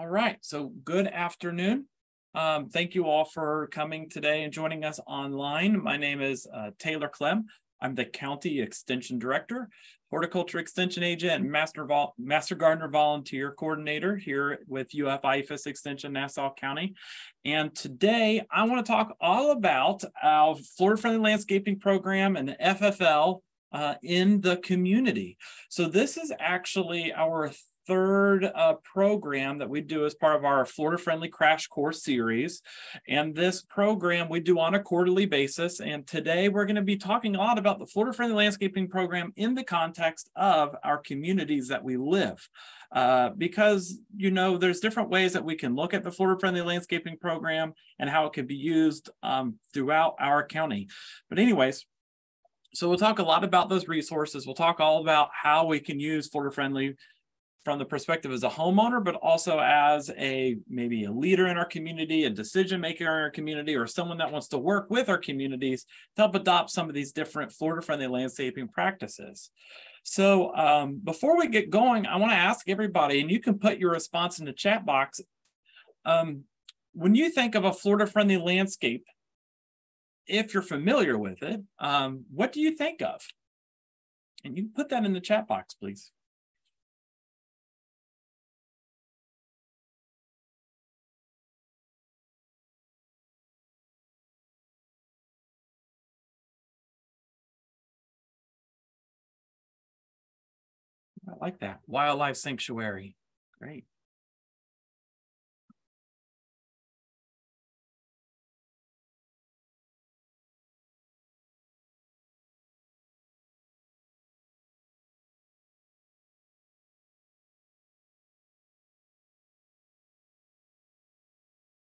All right, so good afternoon. Thank you all for coming today and joining us online. My name is Taylor Clem. I'm the County Extension Director, Horticulture Extension Agent, and Master Gardener Volunteer Coordinator here with UF IFAS Extension Nassau County. And today I want to talk all about our Florida Friendly Landscaping Program and the FFL in the community. So this is actually our third program that we do as part of our Florida Friendly Crash Course series. And this program we do on a quarterly basis. And today we're going to be talking a lot about the Florida Friendly Landscaping Program in the context of our communities that we live. Because, you know, there's different ways that we can look at the Florida Friendly Landscaping Program and how it can be used throughout our county. But anyways, so we'll talk a lot about those resources. We'll talk all about how we can use Florida Friendly from the perspective as a homeowner, but also as maybe a leader in our community, a decision maker in our community, or someone that wants to work with our communities to help adopt some of these different Florida Friendly landscaping practices. So before we get going, I want to ask everybody, and you can put your response in the chat box. When you think of a Florida Friendly landscape, if you're familiar with it, what do you think of? And you can put that in the chat box, please. I like that. Wildlife sanctuary. Great.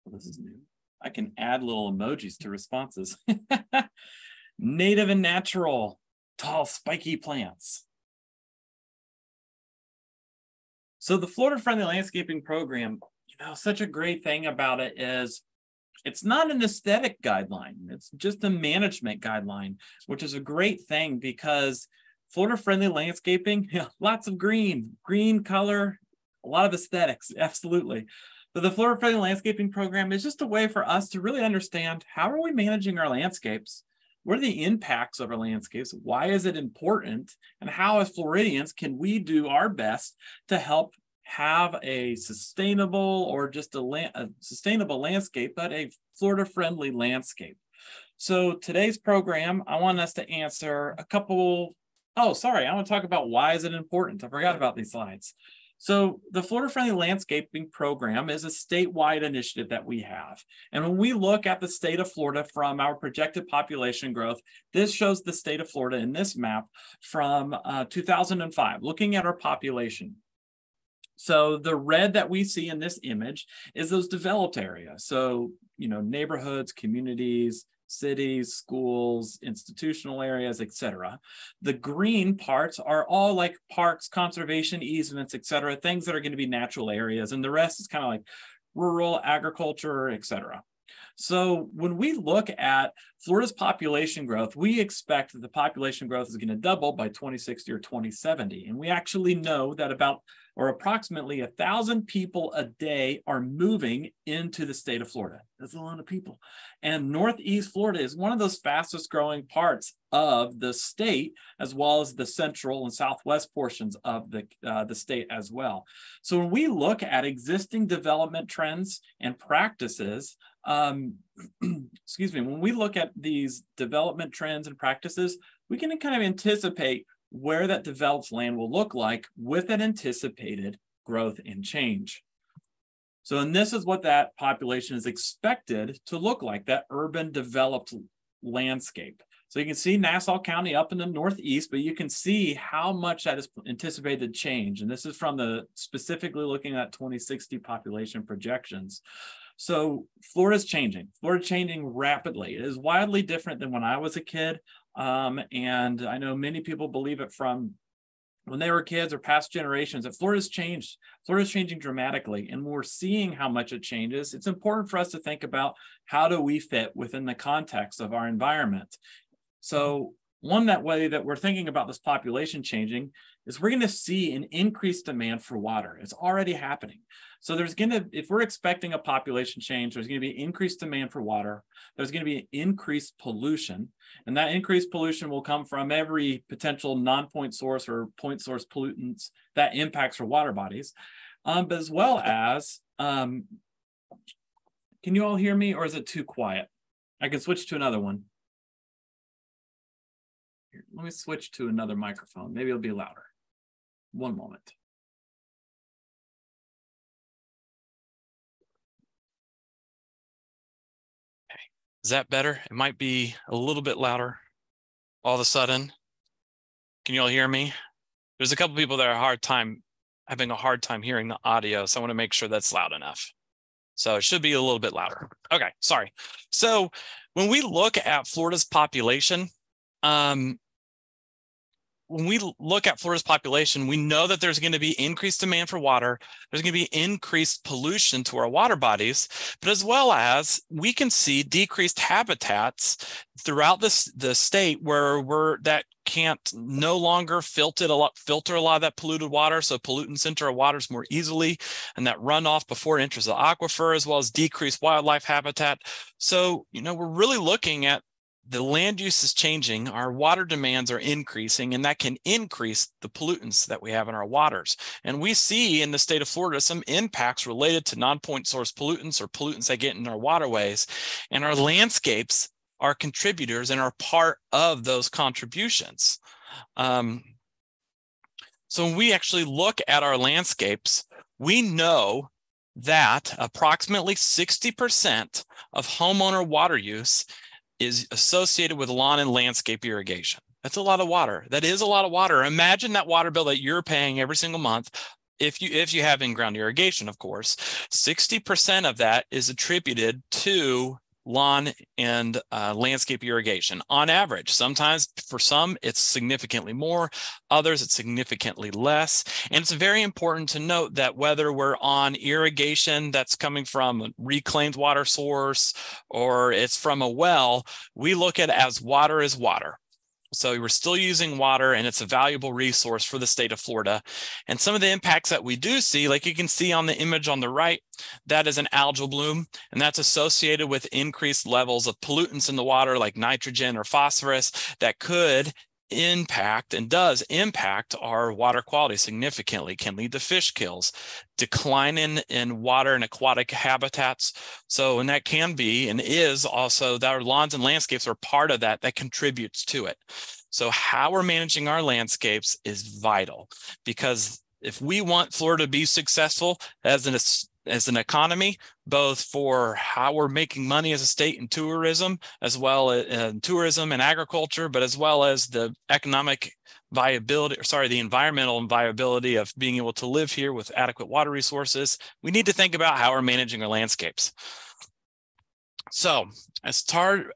Well, this is new. I can add little emojis to responses. Native and natural, tall, spiky plants. So the Florida Friendly Landscaping Program, you know, such a great thing about it is it's not an aesthetic guideline. It's just a management guideline, which is a great thing because Florida Friendly Landscaping, yeah, lots of green color, a lot of aesthetics, absolutely. But the Florida Friendly Landscaping Program is just a way for us to really understand how are we managing our landscapes? What are the impacts of our landscapes? Why is it important? And how, as Floridians, can we do our best to help have a sustainable or just a sustainable landscape, but a Florida-friendly landscape? So today's program, I want us to answer a couple. Oh, sorry, I want to talk about why is it important? I forgot about these slides. So the Florida Friendly Landscaping Program is a statewide initiative that we have. And when we look at the state of Florida from our projected population growth, this shows the state of Florida in this map from 2005, looking at our population. So the red that we see in this image is those developed areas. So, you know, neighborhoods, communities, cities, schools, institutional areas, etc. The green parts are all like parks, conservation easements, etc. Things that are going to be natural areas, and the rest is kind of like rural agriculture, etc. So when we look at Florida's population growth, we expect that the population growth is going to double by 2060 or 2070, and we actually know that about or approximately 1,000 people a day are moving into the state of Florida. That's a lot of people. And Northeast Florida is one of those fastest growing parts of the state, as well as the central and southwest portions of the state as well. So when we look at existing development trends and practices, excuse me, when we look at these development trends and practices, we can kind of anticipate where that developed land will look like with an anticipated growth and change. So, and this is what that population is expected to look like, that urban developed landscape. So you can see Nassau County up in the northeast, but you can see how much that is anticipated change. And this is from the specifically looking at 2060 population projections. So Florida's changing. Florida's changing rapidly. It is wildly different than when I was a kid. And I know many people believe it from when they were kids or past generations that Florida's changed. Florida's changing dramatically, and we're seeing how much it changes. It's important for us to think about how do we fit within the context of our environment. So One that way that we're thinking about this population changing is we're going to see an increased demand for water. It's already happening. So there's going to, if we're expecting a population change, there's going to be increased demand for water. There's going to be increased pollution, and that increased pollution will come from every potential non-point source or point source pollutants that impacts our water bodies, but as well as, can you all hear me, or is it too quiet? I can switch to another one. Here, let me switch to another microphone. Maybe it'll be louder. One moment. Okay. Is that better? It might be a little bit louder all of a sudden. Can you all hear me? There's a couple people that are having a hard time hearing the audio, so I want to make sure that's loud enough. So it should be a little bit louder. Okay, sorry. So when we look at Florida's population, we know that there's going to be increased demand for water. There's going to be increased pollution to our water bodies, but as well as we can see decreased habitats throughout the state where that can't no longer filter a lot of that polluted water. So pollutants enter our waters more easily, and that runoff before it enters the aquifer, as well as decreased wildlife habitat. So, you know, we're really looking at the land use is changing, our water demands are increasing, and that can increase the pollutants that we have in our waters. And we see in the state of Florida some impacts related to non-point source pollutants or pollutants that get in our waterways, and our landscapes are contributors and are part of those contributions. So when we actually look at our landscapes, we know that approximately 60% of homeowner water use is associated with lawn and landscape irrigation. That's a lot of water. That is a lot of water. Imagine that water bill that you're paying every single month if you have in-ground irrigation, of course. 60% of that is attributed to lawn and landscape irrigation on average. Sometimes for some, it's significantly more. Others, it's significantly less. And it's very important to note that whether we're on irrigation that's coming from a reclaimed water source or it's from a well, we look at it as water is water. So we're still using water, and it's a valuable resource for the state of Florida. And some of the impacts that we do see, like you can see on the image on the right, that is an algal bloom, and that's associated with increased levels of pollutants in the water like nitrogen or phosphorus that could impact and does impact our water quality significantly, can lead to fish kills, decline in water and aquatic habitats. So, and that can be and is also that our lawns and landscapes are part of that contributes to it. So how we're managing our landscapes is vital, because if we want Florida to be successful as an economy, both for how we're making money as a state in tourism, as well as tourism and agriculture, but as well as the economic viability, or sorry, the environmental viability of being able to live here with adequate water resources, we need to think about how we're managing our landscapes. So as part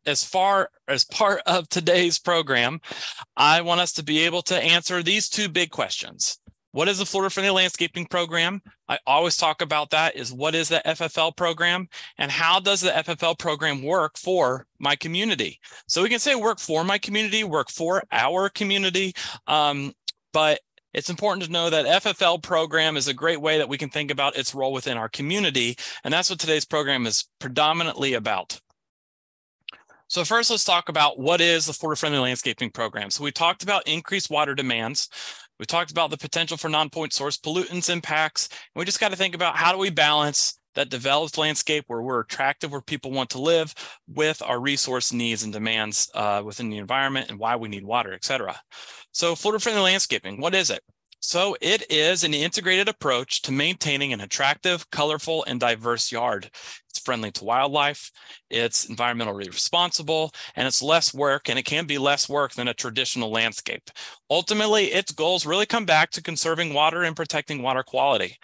of today's program, I want us to be able to answer these two big questions. What is the Florida Friendly Landscaping Program? I always talk about that is what is the FFL program, and how does the FFL program work for my community? So we can say work for my community, work for our community, but it's important to know that FFL program is a great way that we can think about its role within our community, and that's what today's program is predominantly about. So first, let's talk about what is the Florida Friendly Landscaping Program. So we talked about increased water demands. We talked about the potential for non-point source pollutants impacts. And we just got to think about how do we balance that developed landscape where we're attractive, where people want to live, with our resource needs and demands within the environment and why we need water, et cetera. So Florida Friendly Landscaping, what is it? So it is an integrated approach to maintaining an attractive, colorful, and diverse yard. It's friendly to wildlife, it's environmentally responsible, and it's less work, and it can be less work than a traditional landscape. Ultimately, its goals really come back to conserving water and protecting water quality,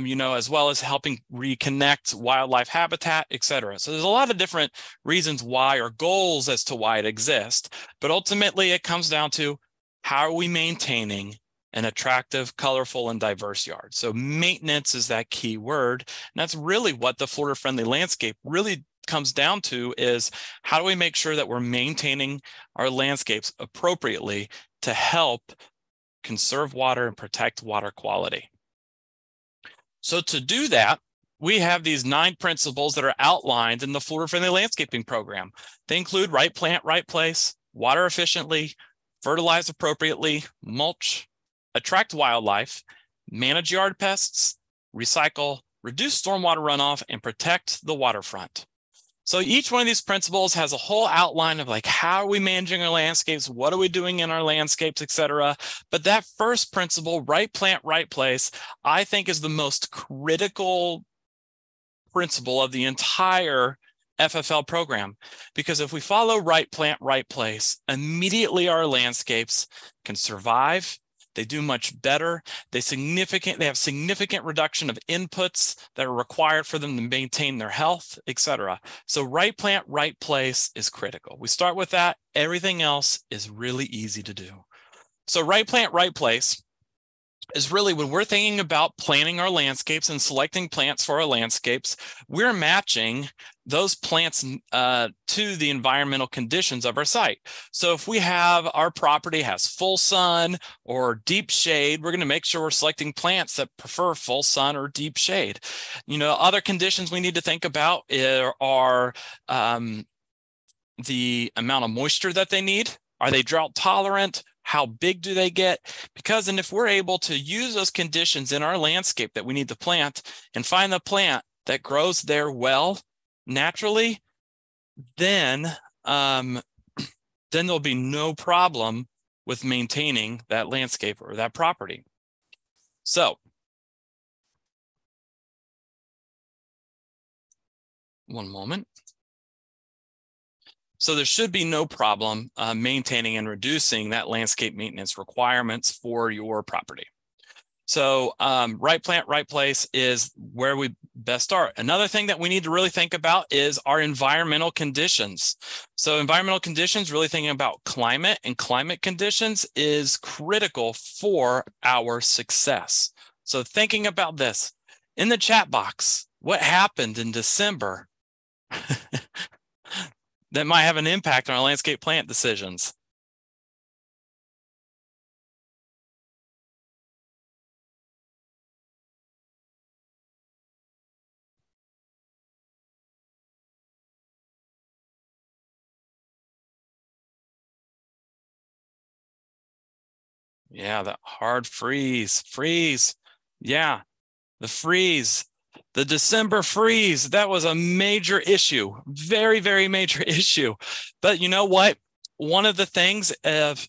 you know, as well as helping reconnect wildlife habitat, et cetera. So there's a lot of different reasons why, or goals as to why it exists, but ultimately it comes down to how are we maintaining an attractive, colorful, and diverse yard. So maintenance is that key word. And that's really what the Florida Friendly Landscape really comes down to is, how do we make sure that we're maintaining our landscapes appropriately to help conserve water and protect water quality? So to do that, we have these 9 principles that are outlined in the Florida Friendly Landscaping Program. They include right plant, right place, water efficiently, fertilize appropriately, mulch, attract wildlife, manage yard pests, recycle, reduce stormwater runoff, and protect the waterfront. So each one of these principles has a whole outline of like, how are we managing our landscapes? What are we doing in our landscapes, et cetera? But that first principle, right plant, right place, I think is the most critical principle of the entire FFL program. Because if we follow right plant, right place, immediately our landscapes can survive. They do much better. They have significant reduction of inputs that are required for them to maintain their health, et cetera. So right plant, right place is critical. We start with that. Everything else is really easy to do. So right plant, right place is really when we're thinking about planning our landscapes and selecting plants for our landscapes, we're matching those plants to the environmental conditions of our site. So if we have our property has full sun or deep shade, we're going to make sure we're selecting plants that prefer full sun or deep shade. You know, other conditions we need to think about are the amount of moisture that they need. Are they drought tolerant? How big do they get? Because, and if we're able to use those conditions in our landscape that we need to plant and find the plant that grows there well naturally, then there'll be no problem with maintaining that landscape or that property. So, one moment. So there should be no problem maintaining and reducing that landscape maintenance requirements for your property. So right plant, right place is where we best start. Another thing that we need to really think about is our environmental conditions. So environmental conditions, really thinking about climate and climate conditions is critical for our success. So thinking about this in the chat box, what happened in December? That might have an impact on our landscape plant decisions. Yeah, that hard freeze. Yeah, the freeze. The December freeze, that was a major issue, very, very major issue. But you know what? One of the things of,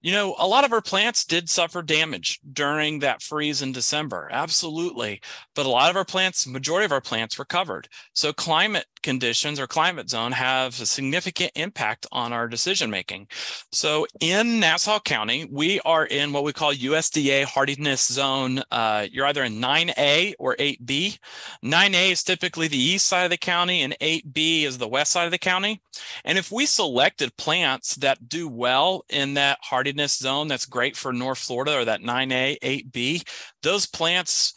you know, a lot of our plants did suffer damage during that freeze in December, absolutely. But a lot of our plants, majority of our plants recovered. So climate conditions or climate zone have a significant impact on our decision-making. So in Nassau County, we are in what we call USDA hardiness zone. You're either in 9A or 8B. 9A is typically the east side of the county and 8B is the west side of the county. And if we selected plants that do well in that hardiness zone, that's great for North Florida or that 9A, 8B, those plants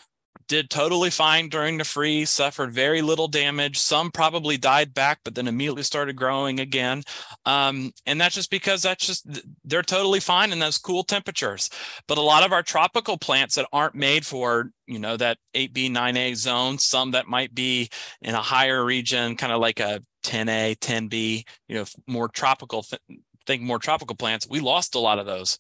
did totally fine during the freeze, suffered very little damage. Some probably died back, but then immediately started growing again. And that's just because they're totally fine in those cool temperatures. But a lot of our tropical plants that aren't made for, you know, that 8B, 9A zone, some that might be in a higher region, kind of like a 10A, 10B, you know, more tropical more tropical plants, we lost a lot of those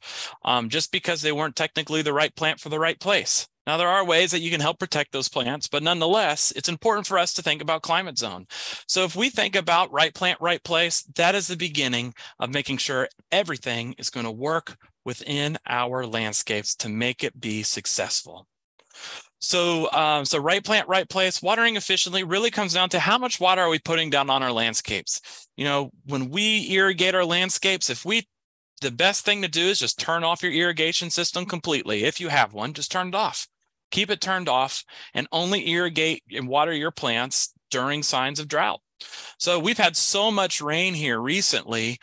just because they weren't technically the right plant for the right place. Now, there are ways that you can help protect those plants, but nonetheless, it's important for us to think about climate zone. So if we think about right plant, right place, that is the beginning of making sure everything is going to work within our landscapes to make it be successful. So, right plant, right place, watering efficiently really comes down to how much water are we putting down on our landscapes? You know, when we irrigate our landscapes, the best thing to do is just turn off your irrigation system completely. If you have one, just turn it off. Keep it turned off and only irrigate and water your plants during signs of drought. So we've had so much rain here recently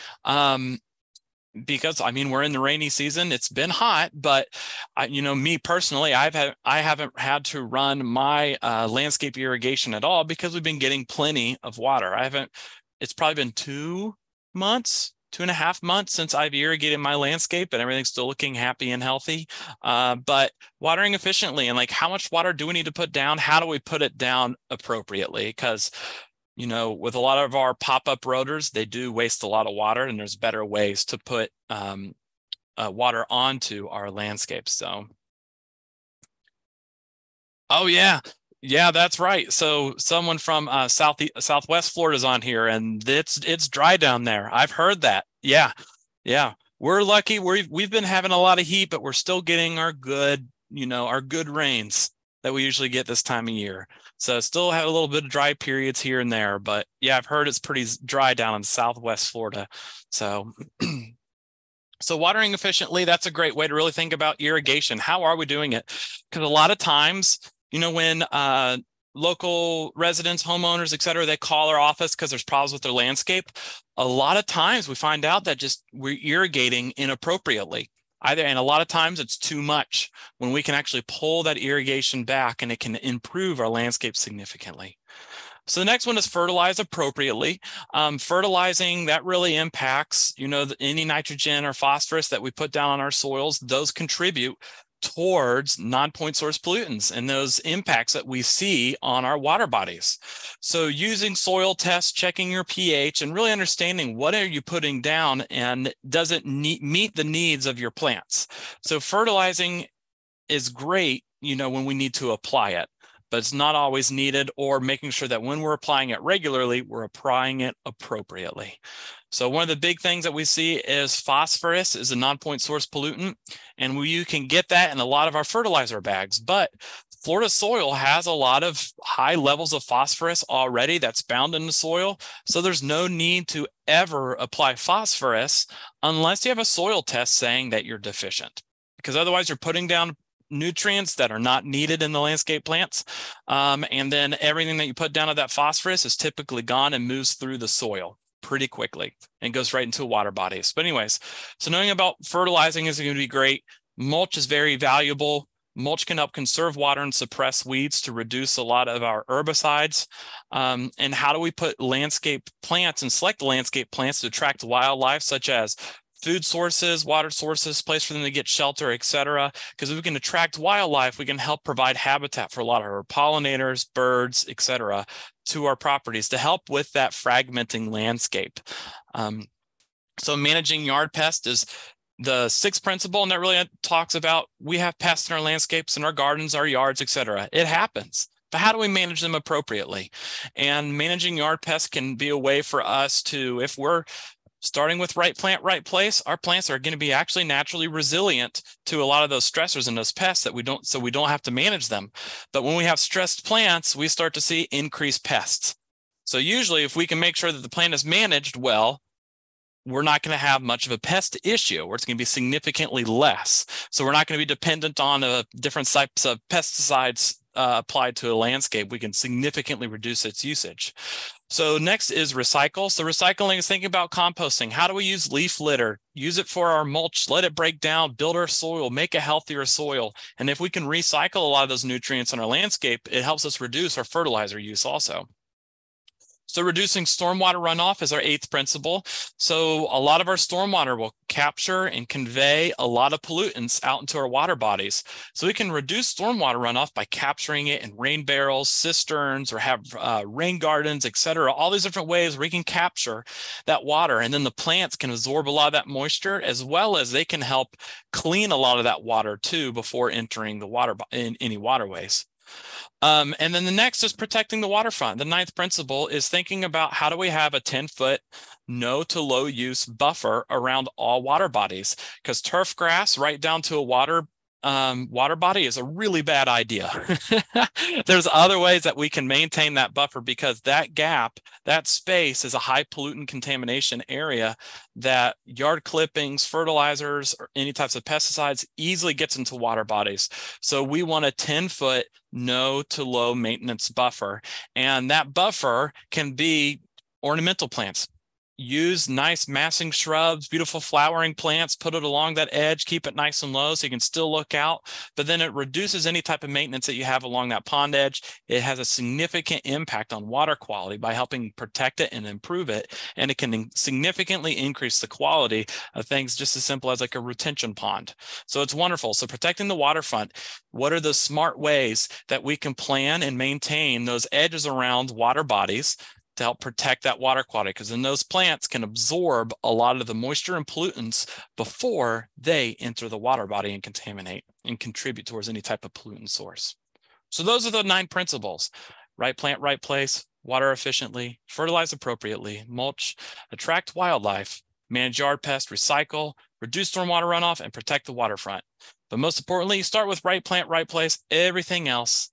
because, I mean, we're in the rainy season. It's been hot, but me personally, I haven't had to run my landscape irrigation at all because we've been getting plenty of water. It's probably been 2 months, 2.5 months since I've irrigated my landscape, and everything's still looking happy and healthy. But watering efficiently, and like, how much water do we need to put down? How do we put it down appropriately? Because, with a lot of our pop-up rotors, they do waste a lot of water, and there's better ways to put water onto our landscape. So, oh yeah. Yeah, that's right. So someone from Southwest Florida is on here, and it's dry down there. I've heard that. Yeah. We're lucky. We've been having a lot of heat, but we're still getting our good, our good rains that we usually get this time of year. So still have a little bit of dry periods here and there, but yeah, I've heard it's pretty dry down in Southwest Florida. So so watering efficiently, that's a great way to really think about irrigation. How are we doing it? Because a lot of times, when local residents, homeowners, et cetera, they call our office because there's problems with their landscape, a lot of times we find out that just we're irrigating inappropriately. And a lot of times it's too much, when we can actually pull that irrigation back and it can improve our landscape significantly. So the next one is fertilize appropriately. Fertilizing, that really impacts, any nitrogen or phosphorus that we put down on our soils. Those contribute towards non-point source pollutants and those impacts that we see on our water bodies. So using soil tests, checking your pH, and really understanding what are you putting down and does it meet the needs of your plants. So fertilizing is great, when we need to apply it, but it's not always needed, or making sure that when we're applying it regularly, we're applying it appropriately. So one of the big things that we see is phosphorus is a non-point source pollutant, and you can get that in a lot of our fertilizer bags. But Florida soil has a lot of high levels of phosphorus already that's bound in the soil, so there's no need to ever apply phosphorus unless you have a soil test saying that you're deficient, because otherwise you're putting down nutrients that are not needed in the landscape plants. And then everything that you put down of that phosphorus is typically gone and moves through the soil pretty quickly and goes right into water bodies. But anyways, so knowing about fertilizing is going to be great. Mulch is very valuable. Mulch can help conserve water and suppress weeds to reduce a lot of our herbicides. And how do we put landscape plants and select landscape plants to attract wildlife, such as food sources, water sources, place for them to get shelter, et cetera. Because if we can attract wildlife, we can help provide habitat for a lot of our pollinators, birds, et cetera, to our properties to help with that fragmenting landscape. So managing yard pests is the sixth principle, and that really talks about we have pests in our landscapes, in our gardens, our yards, et cetera. It happens. But how do we manage them appropriately? And managing yard pests can be a way for us to, if we're starting with right plant, right place, our plants are going to be actually naturally resilient to a lot of those stressors and those pests that we don't have to manage them. But when we have stressed plants, we start to see increased pests. So usually if we can make sure that the plant is managed well, we're not going to have much of a pest issue, or it's going to be significantly less. So we're not going to be dependent on different types of pesticides applied to a landscape. We can significantly reduce its usage. So next is recycle. So recycling is thinking about composting. How do we use leaf litter? Use it for our mulch, let it break down, build our soil, make a healthier soil. And if we can recycle a lot of those nutrients in our landscape, it helps us reduce our fertilizer use also. So reducing stormwater runoff is our eighth principle. So a lot of our stormwater will capture and convey a lot of pollutants out into our water bodies. So we can reduce stormwater runoff by capturing it in rain barrels, cisterns, or have rain gardens, et cetera. All these different ways we can capture that water. And then the plants can absorb a lot of that moisture, as well as they can help clean a lot of that water too before entering the water in any waterways. And then the next is protecting the waterfront. The ninth principle is thinking about how do we have a 10-foot no to low use buffer around all water bodies, because turf grass right down to a water body is a really bad idea. There's other ways that we can maintain that buffer, because that gap, that space, is a high pollutant contamination area that yard clippings, fertilizers, or any types of pesticides easily gets into water bodies. So we want a 10-foot no to low maintenance buffer, and that buffer can be ornamental plants. use nice massing shrubs, beautiful flowering plants, put it along that edge, keep it nice and low so you can still look out, but then it reduces any type of maintenance that you have along that pond edge. It has a significant impact on water quality by helping protect it and improve it, and it can significantly increase the quality of things just as simple as like a retention pond. So it's wonderful. So protecting the waterfront, what are the smart ways that we can plan and maintain those edges around water bodies to help protect that water quality? Because then those plants can absorb a lot of the moisture and pollutants before they enter the water body and contaminate and contribute towards any type of pollutant source. So those are the 9 principles: right plant, right place, water efficiently, fertilize appropriately, mulch, attract wildlife, manage yard pests, recycle, reduce stormwater runoff, and protect the waterfront. But most importantly, you start with right plant, right place. Everything else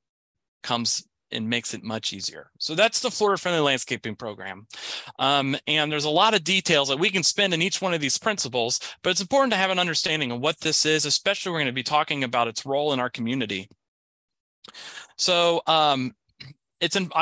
comes and makes it much easier. So that's the Florida Friendly Landscaping Program. And there's a lot of details that we can spend in each one of these principles, but it's important to have an understanding of what this is, especially we're going to be talking about its role in our community. So I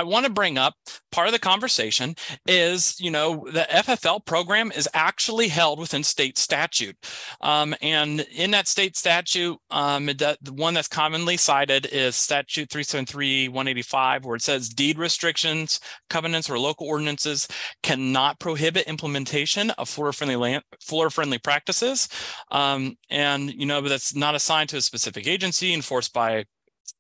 want to bring up part of the conversation is, you know, the FFL program is actually held within state statute. And in that state statute, the one that's commonly cited is statute 373-185, where it says deed restrictions, covenants, or local ordinances cannot prohibit implementation of Florida friendly practices. And, you know, but that's not assigned to a specific agency,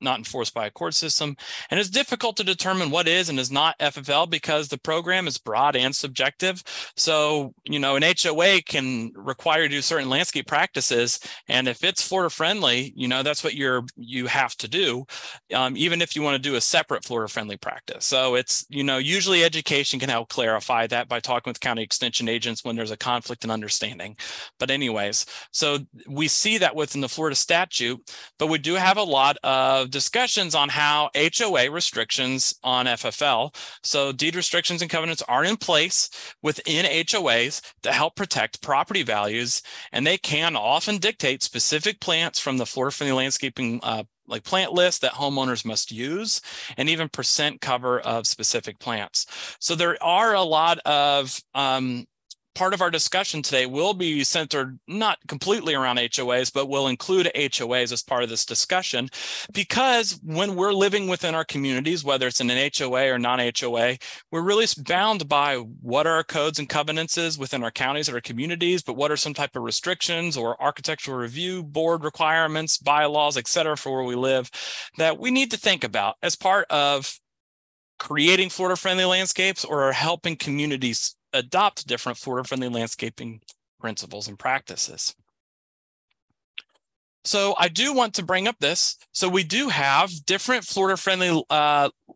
not enforced by a court system. And it's difficult to determine what is and is not FFL because the program is broad and subjective. So, you know, an HOA can require you to do certain landscape practices. And if it's Florida friendly, you know, that's what you have to do, even if you want to do a separate Florida friendly practice. So it's, you know, usually education can help clarify that by talking with county extension agents when there's a conflict in understanding. But anyways, so we see that within the Florida statute, but we do have a lot of discussions on how HOA restrictions on FFL. So deed restrictions and covenants are in place within HOAs to help protect property values, and they can often dictate specific plants from the Florida Friendly Landscaping like plant list that homeowners must use, and even percent cover of specific plants. So there are a lot of part of our discussion today will be centered not completely around HOAs, but will include HOAs as part of this discussion, because when we're living within our communities, whether it's in an HOA or non-HOA, we're really bound by what are our codes and covenants within our counties or our communities, but what are some type of restrictions or architectural review board requirements, bylaws, et cetera, for where we live that we need to think about as part of creating Florida-friendly landscapes or helping communities adopt different Florida-friendly landscaping principles and practices. So I do want to bring up this. So we do have different Florida-friendly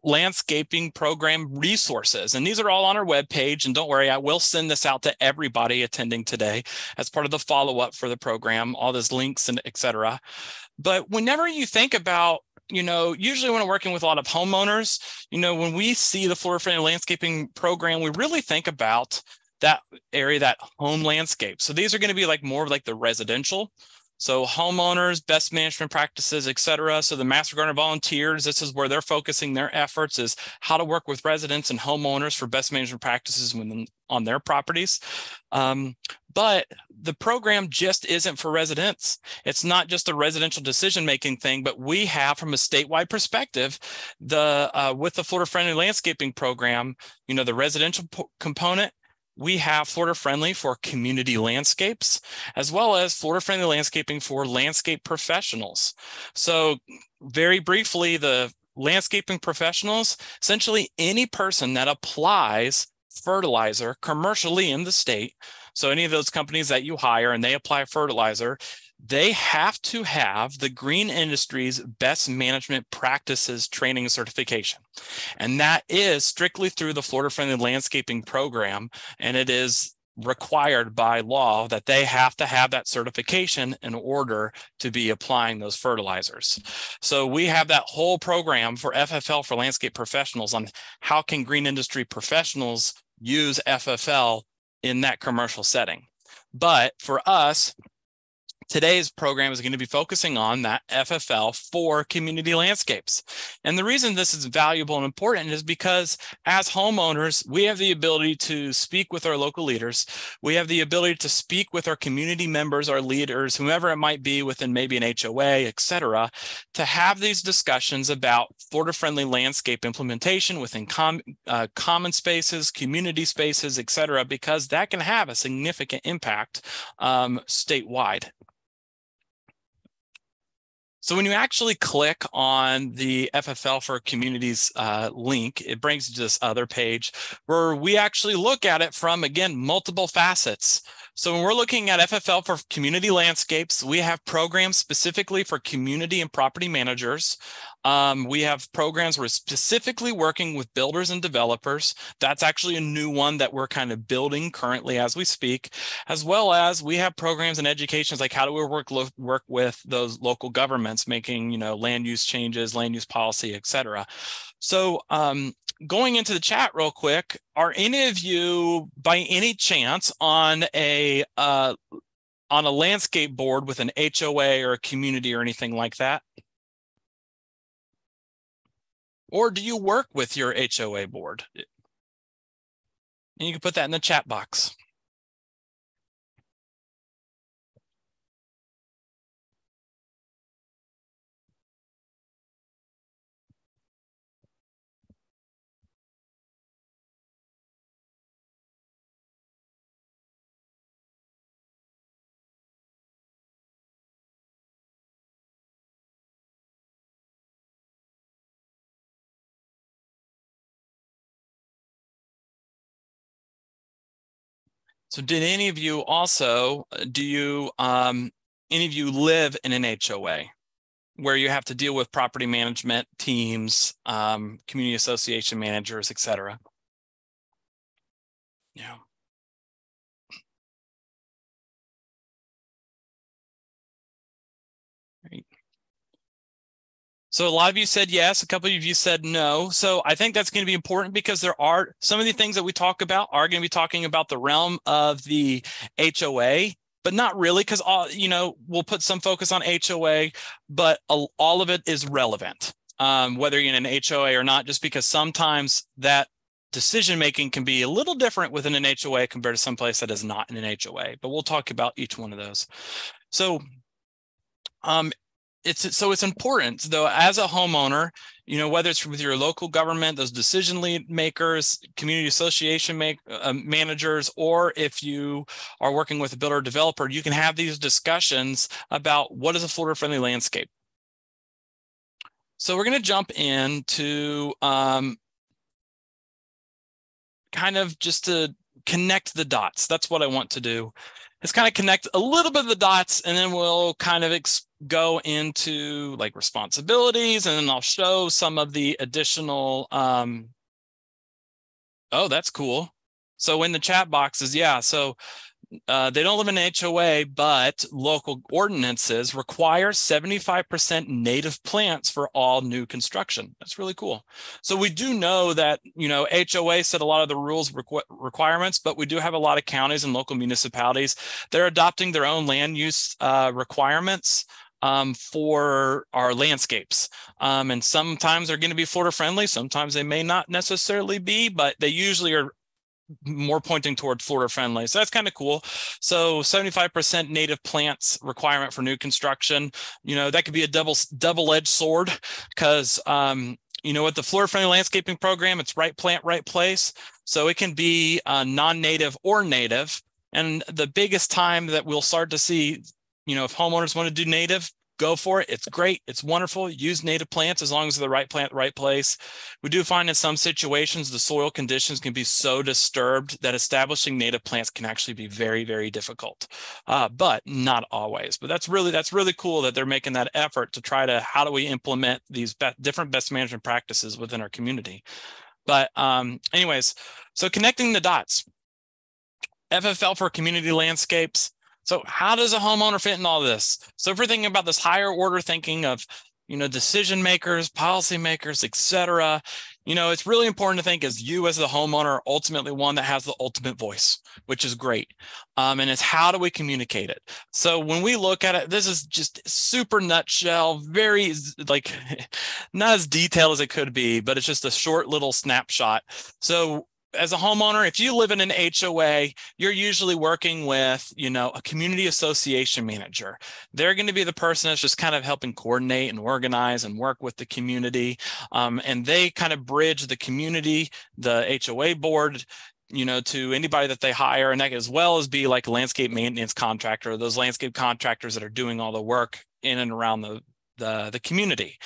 landscaping program resources, and these are all on our webpage. And don't worry, I will send this out to everybody attending today as part of the follow-up for the program, all those links and et cetera. But whenever you think about, you know, usually when I'm working with a lot of homeowners, you know, when we see the Florida Friendly Landscaping Program, we really think about that area, that home landscape. So these are going to be like more like the residential. So homeowners, best management practices, et cetera. So the Master Gardener volunteers, this is where they're focusing their efforts, is how to work with residents and homeowners for best management practices on their properties. But the program just isn't for residents. It's not just a residential decision-making thing, but we have, from a statewide perspective, with the Florida Friendly Landscaping Program, you know, the residential component. We have Florida Friendly for community landscapes, as well as Florida Friendly Landscaping for landscape professionals. So very briefly, the landscaping professionals, essentially any person that applies fertilizer commercially in the state. So any of those companies that you hire and they apply fertilizer, they have to have the green industry's best management practices training and certification. And that is strictly through the Florida Friendly Landscaping Program. And it is required by law that they have to have that certification in order to be applying those fertilizers. So we have that whole program for FFL for landscape professionals on how can green industry professionals use FFL in that commercial setting. But for us, Today's program is going to be focusing on that FFL for community landscapes. And the reason this is valuable and important is because as homeowners, we have the ability to speak with our local leaders. We have the ability to speak with our community members, our leaders, whomever it might be within maybe an HOA, et cetera, to have these discussions about Florida Friendly landscape implementation within common spaces, community spaces, et cetera, because that can have a significant impact statewide. So when you actually click on the FFL for Communities link, it brings you to this other page where we actually look at it from, again, multiple facets. So when we're looking at FFL for community landscapes, we have programs specifically for community and property managers. We have programs where we're specifically working with builders and developers. That's actually a new one that we're kind of building currently as we speak, as well as we have programs in education like how do we work with those local governments making, you know, land use changes, land use policy, et cetera. So going into the chat real quick, are any of you by any chance on a landscape board with an HOA or a community or anything like that? Or do you work with your HOA board? And you can put that in the chat box. So did any of you also, any of you live in an HOA where you have to deal with property management teams, community association managers, et cetera? Yeah. Great. So a lot of you said yes, a couple of you said no. So I think that's going to be important because there are some of the things that we talk about are going to be talking about the realm of the HOA, but not really because, you know, we'll put some focus on HOA, but all of it is relevant, whether you're in an HOA or not, just because sometimes that decision-making can be a little different within an HOA compared to someplace that is not in an HOA, but we'll talk about each one of those. So, So it's important, though, as a homeowner, you know, whether it's with your local government, those decision lead makers, community association managers, or if you are working with a builder or developer, you can have these discussions about what is a Florida Friendly landscape. So we're going to jump into kind of just to connect the dots. That's what I want to do. Let's kind of connect a little bit of the dots, and then we'll kind of go into like responsibilities, and then I'll show some of the additional. Oh, that's cool. So in the chat boxes, yeah. So they don't live in an HOA, but local ordinances require 75% native plants for all new construction. That's really cool. So we do know that, you know, HOA set a lot of the rules requirements, but we do have a lot of counties and local municipalities. They're adopting their own land use requirements for our landscapes. And sometimes they're going to be Florida friendly. Sometimes they may not necessarily be, but they usually are more pointing toward Florida friendly. So that's kind of cool. So 75% native plants requirement for new construction, you know, that could be a double-edged sword because, you know, with the Florida Friendly Landscaping Program, it's right plant, right place. So it can be non-native or native. And the biggest time that we'll start to see, you know, if homeowners want to do native, go for it. It's great. It's wonderful. Use native plants as long as they're the right plant, right place. We do find in some situations the soil conditions can be so disturbed that establishing native plants can actually be very, very difficult, but not always. But that's really cool that they're making that effort to try to how do we implement these different best management practices within our community. But anyways, so connecting the dots, FFL for community landscapes. So how does a homeowner fit in all this? So if we're thinking about this higher order thinking of, you know, decision makers, policy makers, et cetera, you know, it's really important to think as you as the homeowner are ultimately one that has the ultimate voice, which is great. And it's how do we communicate it? So when we look at it, this is just super nutshell, very like not as detailed as it could be, but it's just a short little snapshot. So as a homeowner, if you live in an HOA, you're usually working with, you know, a community association manager. They're going to be the person that's just kind of helping coordinate and organize and work with the community. And they kind of bridge the community, the HOA board, you know, to anybody that they hire, and that as well as be like a landscape maintenance contractor, those landscape contractors that are doing all the work in and around the community.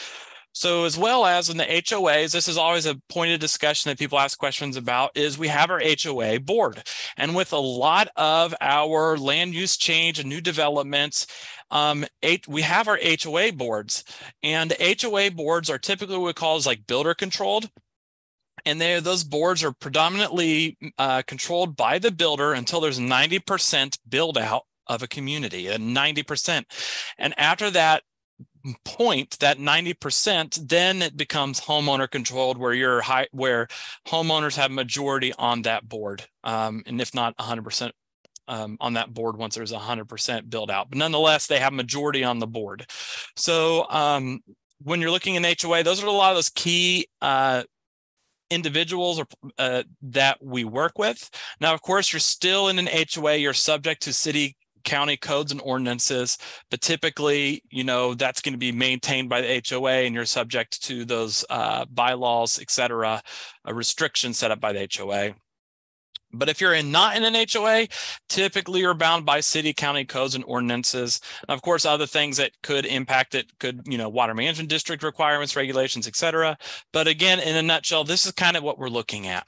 So as well as in the HOAs, this is always a point of discussion that people ask questions about, is we have our HOA board. And with a lot of our land use change and new developments, we have our HOA boards. And HOA boards are typically what we call is like builder controlled. And those boards are predominantly controlled by the builder until there's 90% build out of a community, and 90%. And after that point, that 90%, then it becomes homeowner controlled, where where homeowners have majority on that board, and if not 100% on that board once there's 100% build out. But nonetheless, they have majority on the board. So when you're looking in HOA, those are a lot of those key individuals that we work with. Now, of course, you're still in an HOA. You're subject to city, county codes and ordinances, but typically, you know, that's going to be maintained by the HOA, and you're subject to those bylaws, etc., restrictions set up by the HOA. But if you're not in an HOA, typically you're bound by city, county codes and ordinances. And of course, other things that could impact it could, you know, water management district requirements, regulations, etc. But again, in a nutshell, this is kind of what we're looking at,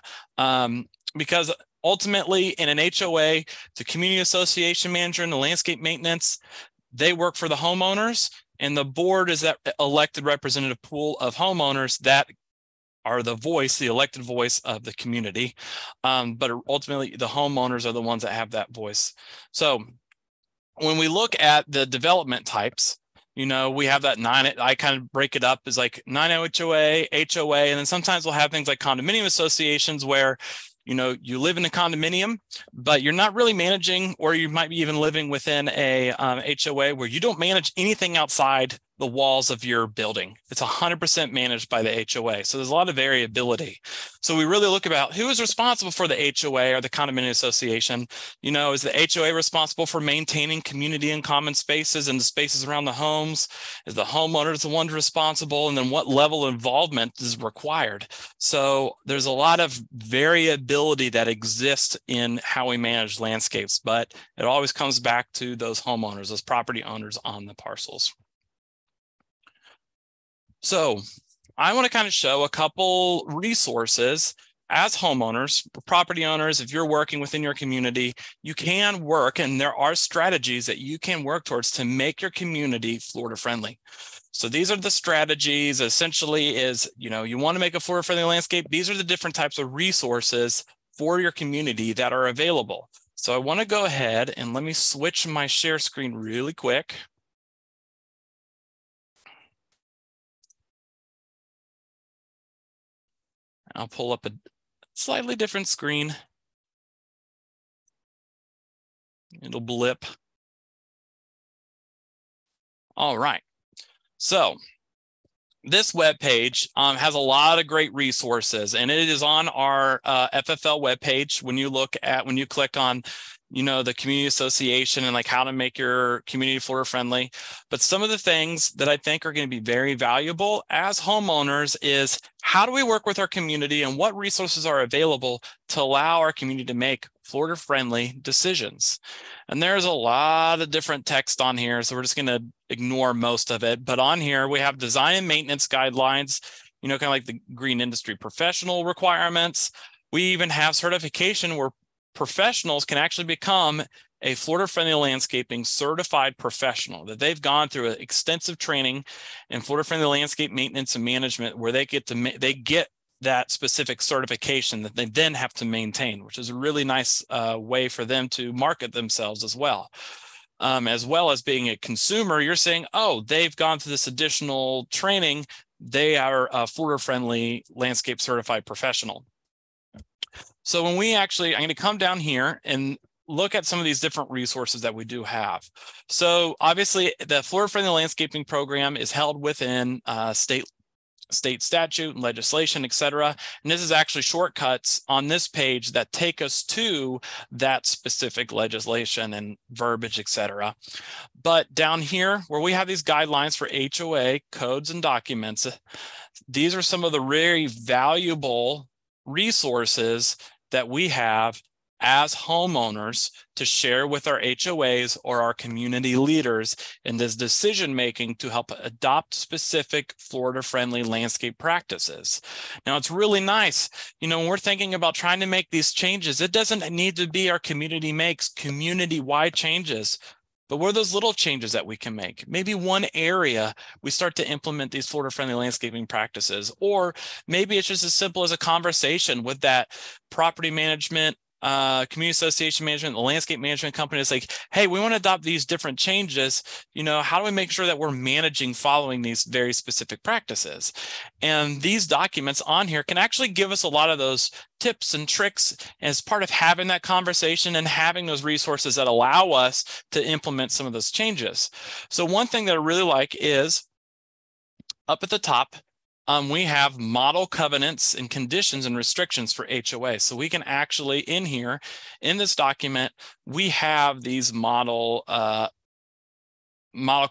because ultimately, in an HOA, the community association manager and the landscape maintenance, they work for the homeowners, and the board is that elected representative pool of homeowners that are the voice, the elected voice of the community. But ultimately, the homeowners are the ones that have that voice. So when we look at the development types, you know, we have that nine, I kind of break it up as like 9HOA, HOA, and then sometimes we'll have things like condominium associations where, you know, you live in a condominium, but you're not really managing, or you might be even living within a HOA where you don't manage anything outside the walls of your building. It's 100% managed by the HOA. So there's a lot of variability. So we really look about who is responsible for the HOA or the condominium association. You know, is the HOA responsible for maintaining community and common spaces and the spaces around the homes? Is the homeowner the one responsible? And then what level of involvement is required? So there's a lot of variability that exists in how we manage landscapes, but it always comes back to those homeowners, those property owners on the parcels. So I want to kind of show a couple resources as homeowners, property owners. If you're working within your community, you can work, and there are strategies that you can work towards to make your community Florida friendly. So these are the strategies essentially is, you know, you want to make a Florida friendly landscape. These are the different types of resources for your community that are available. So I want to go ahead and let me switch my share screen really quick. I'll pull up a slightly different screen. It'll blip. All right. So this webpage has a lot of great resources, and it is on our FFL webpage. When you look at, when you click on, you know, the community association and like how to make your community Florida friendly. But some of the things that I think are going to be very valuable as homeowners is how do we work with our community and what resources are available to allow our community to make Florida friendly decisions. And there's a lot of different text on here, so we're just going to ignore most of it. But on here, we have design and maintenance guidelines, you know, kind of like the green industry professional requirements. We even have certification where professionals can actually become a Florida Friendly Landscaping certified professional, that they've gone through extensive training in Florida Friendly Landscape Maintenance and Management, where they get to that specific certification that they then have to maintain, which is a really nice way for them to market themselves as well. As well as being a consumer, you're saying, oh, they've gone through this additional training They are a Florida Friendly Landscape Certified Professional. So when we actually, I'm going to come down here and look at some of these different resources that we do have. So obviously the Florida Friendly Landscaping Program is held within state statute and legislation, et cetera. And this is actually shortcuts on this page that take us to that specific legislation and verbiage, et cetera. But down here where we have these guidelines for HOA codes and documents, these are some of the very valuable resources that we have as homeowners to share with our HOAs or our community leaders in this decision making to help adopt specific Florida friendly landscape practices. Now, it's really nice, you know, when we're thinking about trying to make these changes, it doesn't need to be our community makes community wide changes, but what are those little changes that we can make? Maybe one area we start to implement these Florida friendly landscaping practices, or maybe it's just as simple as a conversation with that property management, community association management, the landscape management company is like, hey, we want to adopt these different changes. You know, how do we make sure that we're managing following these very specific practices? And these documents on here can actually give us a lot of those tips and tricks as part of having that conversation and having those resources that allow us to implement some of those changes. So one thing that I really like is up at the top, we have model covenants and conditions and restrictions for HOA. So we can actually in here, in this document, we have these model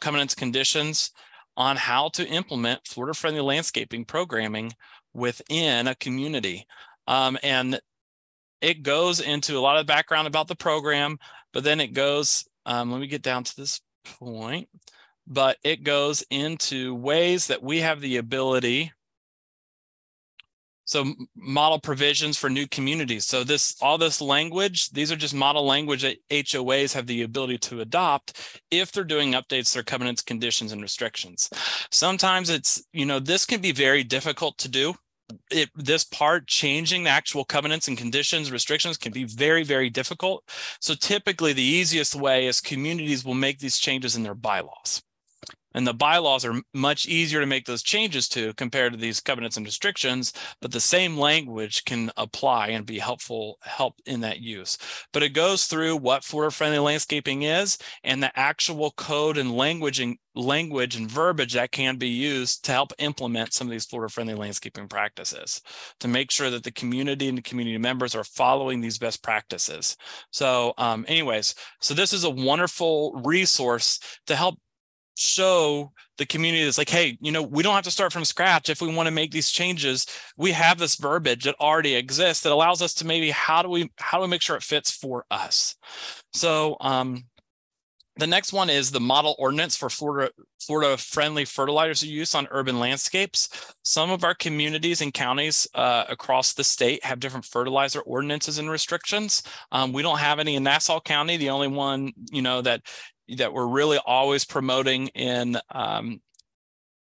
covenants, conditions on how to implement Florida Friendly Landscaping programming within a community. And it goes into a lot of background about the program, but then it goes, let me get down to this point. But it goes into ways that we have the ability. So model provisions for new communities. So this, all this language, these are just model language that HOAs have the ability to adopt if they're doing updates to their covenants, conditions, and restrictions. Sometimes it's, you know, this can be very difficult to do. This part, changing the actual covenants and conditions, restrictions can be very, very difficult. So typically the easiest way is communities will make these changes in their bylaws. And the bylaws are much easier to make those changes to compared to these covenants and restrictions, but the same language can apply and be help in that use. But it goes through what Florida Friendly Landscaping is and the actual code and language and verbiage that can be used to help implement some of these Florida Friendly Landscaping practices to make sure that the community and the community members are following these best practices. So anyways, so this is a wonderful resource to help show the community that's like, hey, you know, we don't have to start from scratch. If we want to make these changes, we have this verbiage that already exists that allows us to maybe how do we make sure it fits for us. So the next one is the model ordinance for Florida friendly fertilizer use on urban landscapes. Some of our communities and counties across the state have different fertilizer ordinances and restrictions. We don't have any in Nassau County. The only one, you know, that we're really always promoting in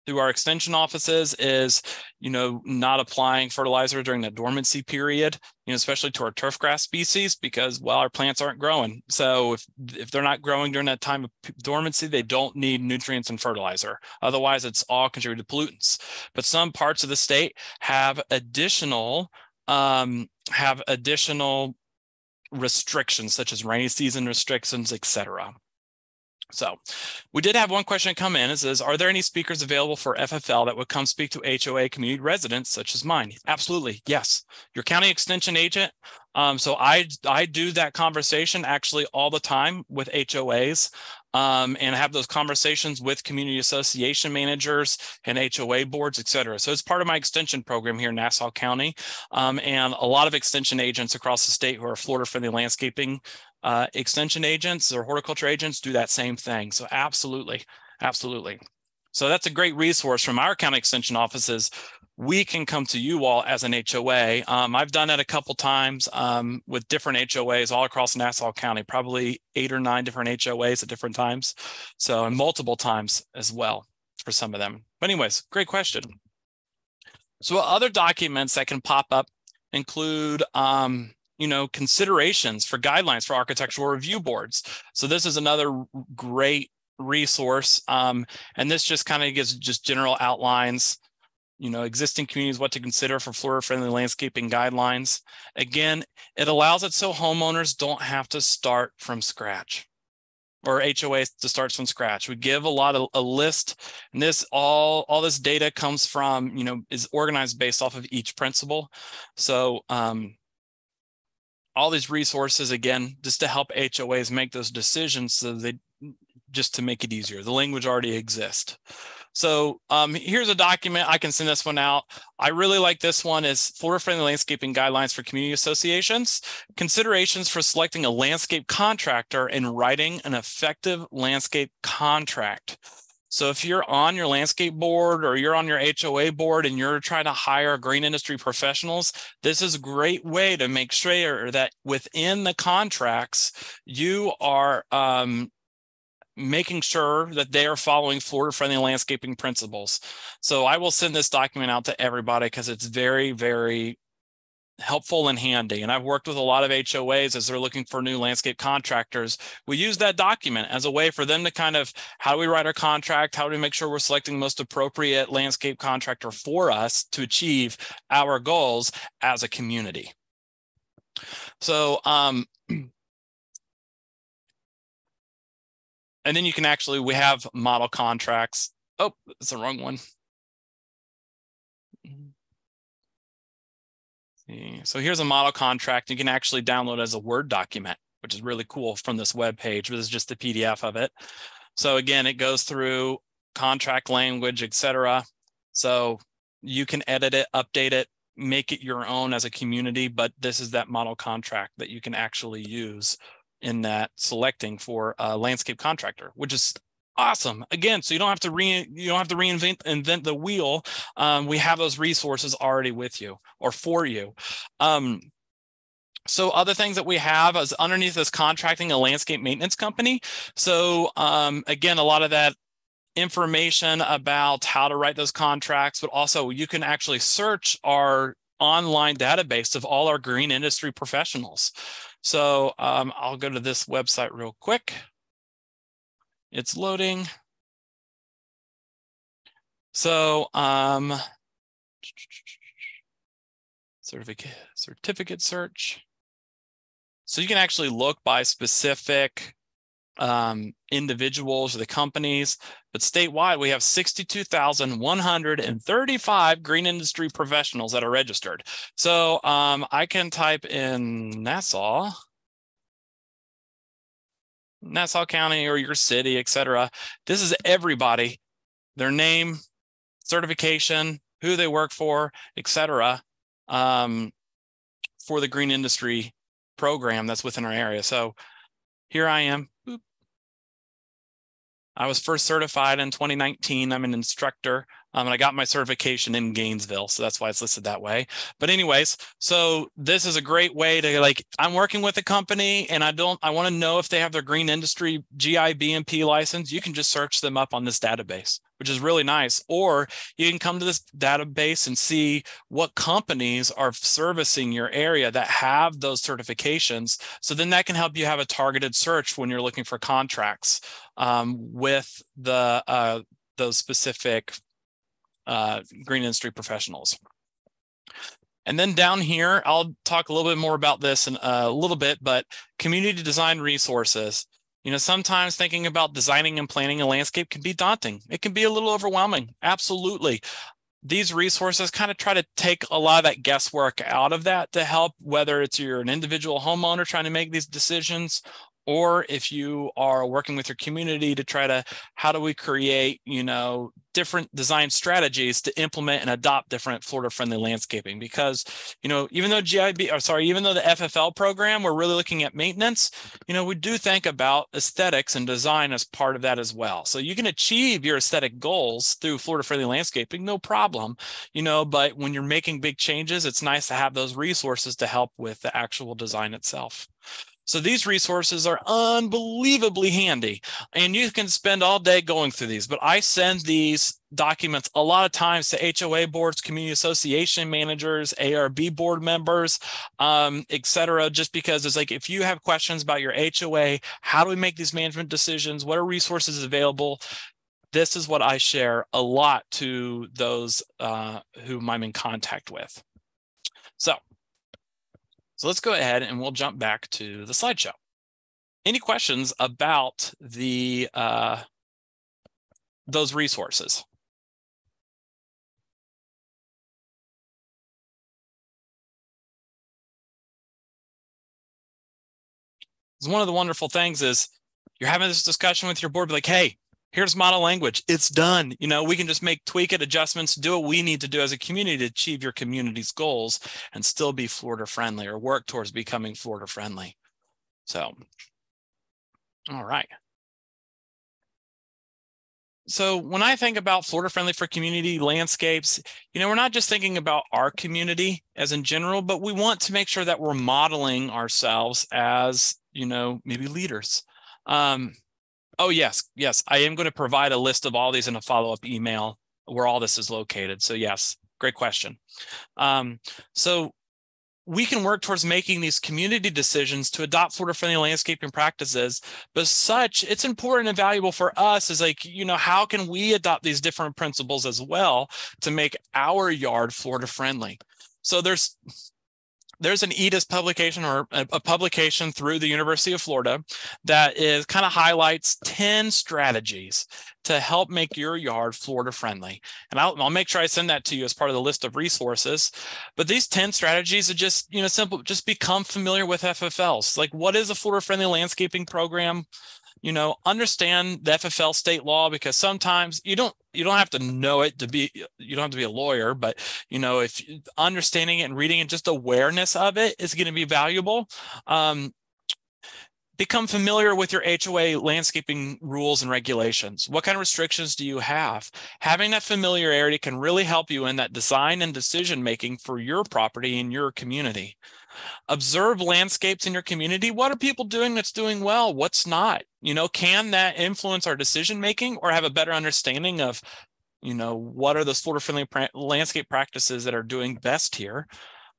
through our extension offices is, you know, not applying fertilizer during the dormancy period, you know, especially to our turf grass species, because, well, our plants aren't growing. So if they're not growing during that time of dormancy, they don't need nutrients and fertilizer. Otherwise, it's all contributed pollutants. But some parts of the state have additional restrictions, such as rainy season restrictions, et cetera. So we did have one question come in. It says, are there any speakers available for FFL that would come speak to HOA community residents such as mine? Absolutely. Yes. Your county extension agent. So I do that conversation actually all the time with HOAs and have those conversations with community association managers and HOA boards, et cetera. So it's part of my extension program here in Nassau County and a lot of extension agents across the state who are Florida Friendly Landscaping extension agents or horticulture agents do that same thing. So absolutely, absolutely. So that's a great resource from our county extension offices. We can come to you all as an HOA. I've done it a couple times with different HOAs all across Nassau County, probably 8 or 9 different HOAs at different times. So, and multiple times as well for some of them. But anyways, great question. So other documents that can pop up include, you know, considerations for guidelines for architectural review boards. So this is another great resource. And this just kind of gives just general outlines you know, existing communities what to consider for Florida-friendly landscaping guidelines. Again, it allows it so homeowners don't have to start from scratch, or HOA to start from scratch. We give a list, and this all this data comes from, you know, is organized based off of each principle. So all these resources, again, just to help HOAs make those decisions, so they just to make it easier. The language already exists. So here's a document. I can send this one out. I really like this one. It's Florida Friendly Landscaping Guidelines for Community Associations. Considerations for selecting a landscape contractor and writing an effective landscape contract. So if you're on your landscape board or you're on your HOA board and you're trying to hire green industry professionals, this is a great way to make sure that within the contracts, you are making sure that they are following Florida-friendly landscaping principles. So I will send this document out to everybody because it's very, very helpful and handy. And I've worked with a lot of HOAs as they're looking for new landscape contractors. We use that document as a way for them to kind of, how do we write our contract? How do we make sure we're selecting the most appropriate landscape contractor for us to achieve our goals as a community? So, and then you can actually, we have model contracts. Oh, it's the wrong one. So here's a model contract. You can actually download as a Word document, which is really cool from this web page. This is just the PDF of it. So again, it goes through contract language, et cetera. So you can edit it, update it, make it your own as a community, but this is that model contract that you can actually use in that selecting for a landscape contractor, which is awesome. Again, so you don't have to reinvent the wheel. We have those resources already with you or for you. So other things that we have is underneath this contracting a landscape maintenance company. So again, a lot of that information about how to write those contracts, but also you can actually search our online database of all our green industry professionals. So I'll go to this website real quick. It's loading. So certificate search. So you can actually look by specific individuals or the companies, but statewide we have 62,135 green industry professionals that are registered. So I can type in Nassau County or your city, etc. This is everybody, their name, certification, who they work for, etc. For the green industry program that's within our area. So here I am. I was first certified in 2019. I'm an instructor, and I got my certification in Gainesville, so that's why it's listed that way. But anyways, so this is a great way to, like, I'm working with a company, and I want to know if they have their green industry GI-BMP license. You can just search them up on this database, which is really nice. Or you can come to this database and see what companies are servicing your area that have those certifications. So then that can help you have a targeted search when you're looking for contracts with the those specific green industry professionals. And then down here, I'll talk a little bit more about this in a little bit, but community design resources. You know, sometimes thinking about designing and planning a landscape can be daunting. It can be a little overwhelming. Absolutely. These resources kind of try to take a lot of that guesswork out of that to help, whether it's you're an individual homeowner trying to make these decisions, or if you are working with your community to try to, how do we create, you know, different design strategies to implement and adopt different Florida-friendly landscaping? Because, you know, even though the FFL program, we're really looking at maintenance, you know, we do think about aesthetics and design as part of that as well. So you can achieve your aesthetic goals through Florida-friendly landscaping, no problem, you know, but when you're making big changes, it's nice to have those resources to help with the actual design itself. So these resources are unbelievably handy, and you can spend all day going through these, but I send these documents a lot of times to HOA boards, community association managers, ARB board members, et cetera, just because it's like, if you have questions about your HOA, how do we make these management decisions? What are resources available? this is what I share a lot to those whom I'm in contact with. So let's go ahead and we'll jump back to the slideshow. Any questions about the those resources? One of the wonderful things is you're having this discussion with your board, be like, hey, here's model language. It's done. You know, we can just tweak it, adjustments, do what we need to do as a community to achieve your community's goals and still be Florida friendly or work towards becoming Florida friendly. So, all right. So when I think about Florida Friendly for Community landscapes, you know, we're not just thinking about our community as in general, but we want to make sure that we're modeling ourselves as, you know, maybe leaders. Oh, yes, I am going to provide a list of all these in a follow-up email where all this is located. So yes, great question. So we can work towards making these community decisions to adopt Florida Friendly landscaping practices, but such it's important and valuable for us is like, you know, how can we adopt these different principles as well to make our yard Florida friendly? So there's an EDIS publication or a publication through the University of Florida that is kind of highlights 10 strategies to help make your yard Florida friendly. And I'll make sure I send that to you as part of the list of resources. But these 10 strategies are just, you know, simple, just become familiar with FFLs. Like, what is a Florida Friendly Landscaping Program? You know, understand the FFL state law, because sometimes you don't have to know it to be, you don't have to be a lawyer, but, you know, if understanding it and reading it, just awareness of it is going to be valuable. Become familiar with your HOA landscaping rules and regulations. What kind of restrictions do you have? Having that familiarity can really help you in that design and decision-making for your property and your community. Observe landscapes in your community. What are people doing that's doing well? What's not? You know, can that influence our decision making or have a better understanding of, you know, what are those Florida friendly landscape practices that are doing best here?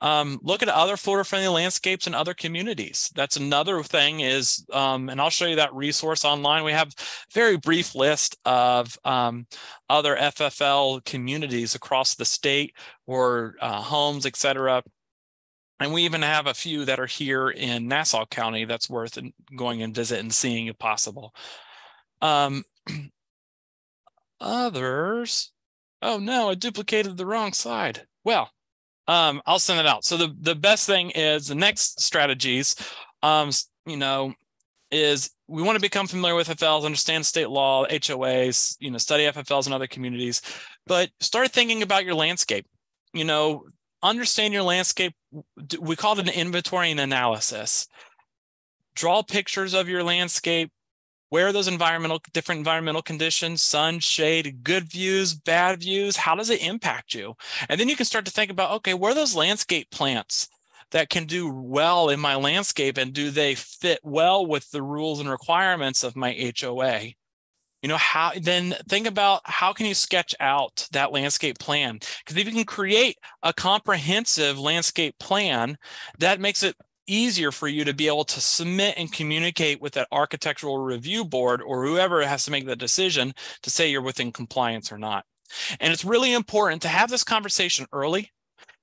Look at other Florida friendly landscapes in other communities. That's another thing is, and I'll show you that resource online. We have a very brief list of other FFL communities across the state or homes, et cetera. And we even have a few that are here in Nassau County that's worth going and visit and seeing if possible. Others, oh no, I duplicated the wrong slide. Well, I'll send it out. So the best thing is the next strategies, you know, is we want to become familiar with FFLs, understand state law, HOAs, you know, study FFLs in other communities, but start thinking about your landscape, you know, understand your landscape. We call it an inventory and analysis. Draw pictures of your landscape. Where are those different environmental conditions, sun, shade, good views, bad views? How does it impact you? And then you can start to think about, okay, where are those landscape plants that can do well in my landscape, and do they fit well with the rules and requirements of my HOA? You know, then think about how can you sketch out that landscape plan? Because if you can create a comprehensive landscape plan, that makes it easier for you to be able to submit and communicate with that architectural review board or whoever has to make the decision to say you're within compliance or not. And it's really important to have this conversation early,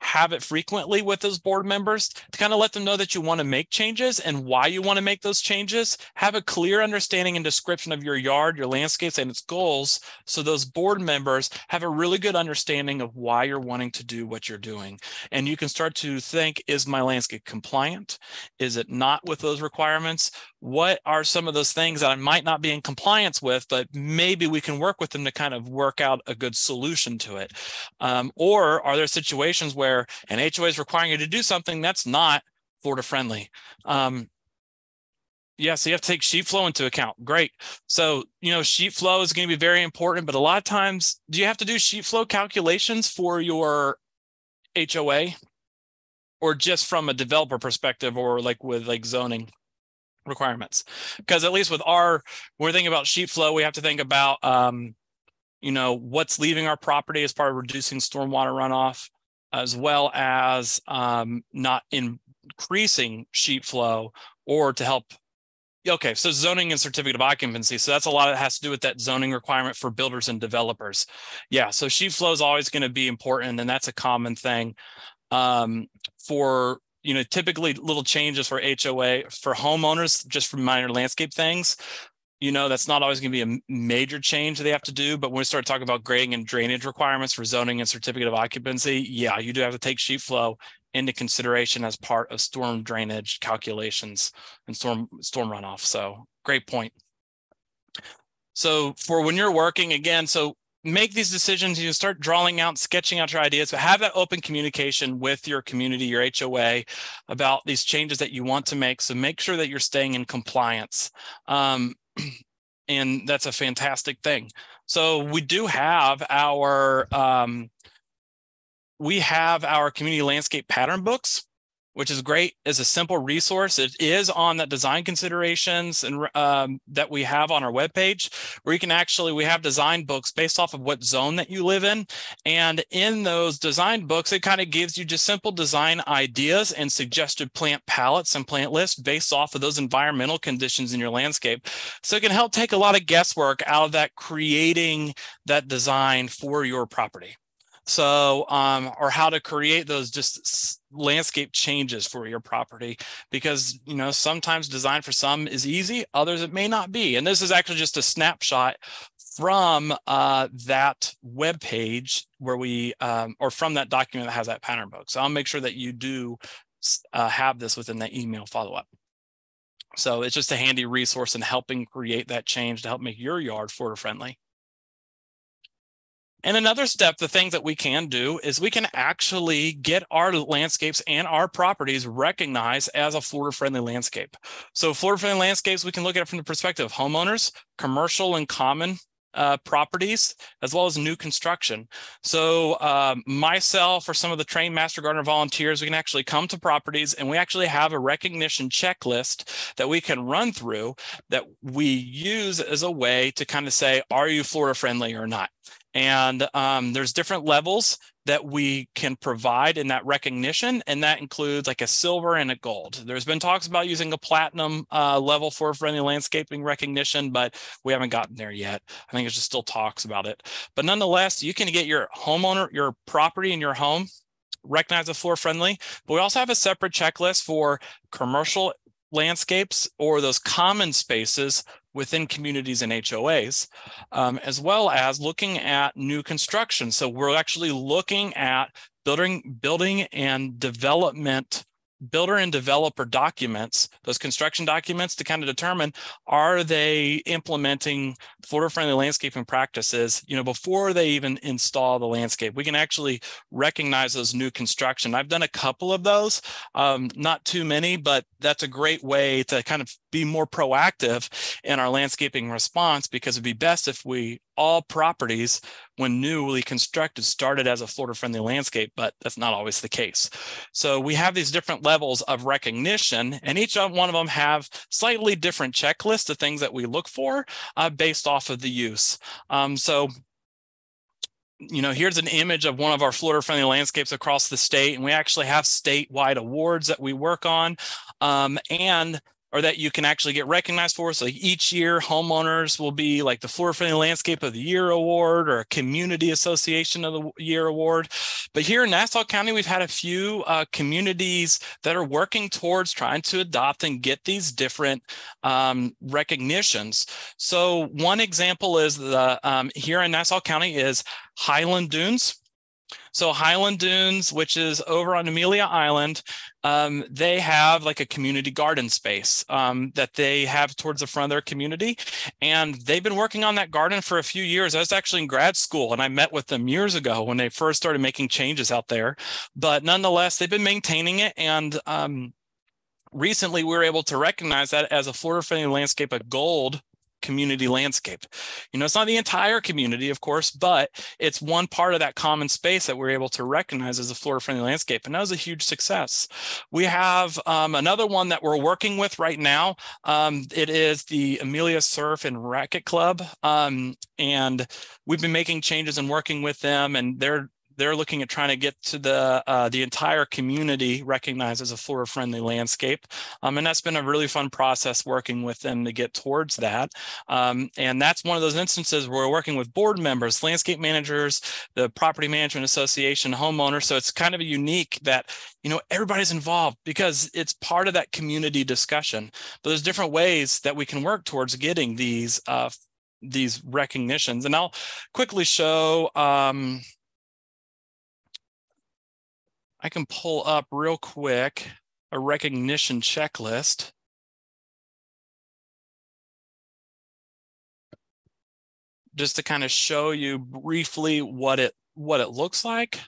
have it frequently with those board members to kind of let them know that you want to make changes and why you want to make those changes. Have a clear understanding and description of your yard, your landscapes, and its goals, so those board members have a really good understanding of why you're wanting to do what you're doing. And you can start to think, is my landscape compliant? Is it not with those requirements? What are some of those things that I might not be in compliance with, but maybe we can work with them to kind of work out a good solution to it? Or are there situations where an HOA is requiring you to do something that's not Florida friendly? Yeah, so you have to take sheet flow into account. Great. So, you know, sheet flow is going to be very important, but a lot of times, do you have to do sheet flow calculations for your HOA, or just from a developer perspective, or like with like zoning requirements? Because at least with we're thinking about sheet flow, we have to think about, you know, what's leaving our property as part of reducing stormwater runoff, as well as not increasing sheet flow or to help Okay, so zoning and certificate of occupancy. So that's a lot that has to do with that zoning requirement for builders and developers. Yeah, so sheet flow is always going to be important, and that's a common thing for, you know, typically little changes for HOA, for homeowners, just for minor landscape things. You know, that's not always going to be a major change they have to do. But when we start talking about grading and drainage requirements for zoning and certificate of occupancy, yeah, you do have to take sheet flow into consideration as part of storm drainage calculations and storm runoff. So great point. So for when you're working, again, so make these decisions, you start drawing out, sketching out your ideas, but have that open communication with your community, your HOA, about these changes that you want to make. So make sure that you're staying in compliance. And that's a fantastic thing. So we do have our, we have our community landscape pattern books, which is great as a simple resource. It is on the design considerations and that we have on our webpage, where you can actually, we have design books based off of what zone that you live in. And in those design books, it kind of gives you just simple design ideas and suggested plant palettes and plant lists based off of those environmental conditions in your landscape. So it can help take a lot of guesswork out of that, creating that design for your property. So, or how to create those just landscape changes for your property, because, you know, sometimes design for some is easy, others it may not be. And this is actually just a snapshot from that web page where we, or from that document that has that pattern book. So I'll make sure that you do have this within that email follow-up. So it's just a handy resource in helping create that change to help make your yard Florida friendly. And another step, the things that we can do is we can actually get our landscapes and our properties recognized as a Florida friendly landscape. So Florida friendly landscapes, we can look at it from the perspective of homeowners, commercial and common properties, as well as new construction. So myself or some of the trained master gardener volunteers, we can actually come to properties and we actually have a recognition checklist that we can run through that we use as a way to kind of say, are you Florida friendly or not? And there's different levels that we can provide in that recognition, and that includes like a silver and a gold. There's been talks about using a platinum level for friendly landscaping recognition, but we haven't gotten there yet. I think it's just still talks about it. But nonetheless, you can get your homeowner, your property and your home recognized as Florida friendly, but we also have a separate checklist for commercial landscapes or those common spaces within communities and HOAs, as well as looking at new construction. So we're actually looking at building and development, builder and developer documents, those construction documents, to kind of determine, are they implementing Florida-friendly landscaping practices, you know, before they even install the landscape. We can actually recognize those new construction. I've done a couple of those, not too many, but that's a great way to kind of be more proactive in our landscaping response, because it'd be best if we, all properties, when newly constructed, started as a Florida-friendly landscape, but that's not always the case. So we have these different levels of recognition, and each one of them have slightly different checklists of things that we look for based off of the use. So, you know, here's an image of one of our Florida-friendly landscapes across the state, and we actually have statewide awards that we work on, or that you can actually get recognized for. So each year, homeowners will be like the Florida Friendly Landscape of the Year Award or a Community Association of the Year Award. But here in Nassau County, we've had a few communities that are working towards trying to adopt and get these different recognitions. So one example is the here in Nassau County is Highland Dunes. So Highland Dunes, which is over on Amelia Island, they have like a community garden space that they have towards the front of their community. And they've been working on that garden for a few years. I was actually in grad school and I met with them years ago when they first started making changes out there. But nonetheless, they've been maintaining it. And recently we were able to recognize that as a Florida Friendly Landscape, a gold community landscape. You know, it's not the entire community, of course, but it's one part of that common space that we're able to recognize as a Florida Friendly landscape. And that was a huge success. We have another one that we're working with right now. It is the Amelia Surf and Racquet Club. And we've been making changes and working with them, and they're they're looking at trying to get to the entire community recognized as a Florida Friendly landscape. And that's been a really fun process working with them to get towards that. And that's one of those instances where we're working with board members, landscape managers, the Property Management Association, homeowners. So it's kind of unique that, you know, everybody's involved because it's part of that community discussion. But there's different ways that we can work towards getting these recognitions. And I'll quickly show, I can pull up real quick a recognition checklist. Just to kind of show you briefly what it looks like.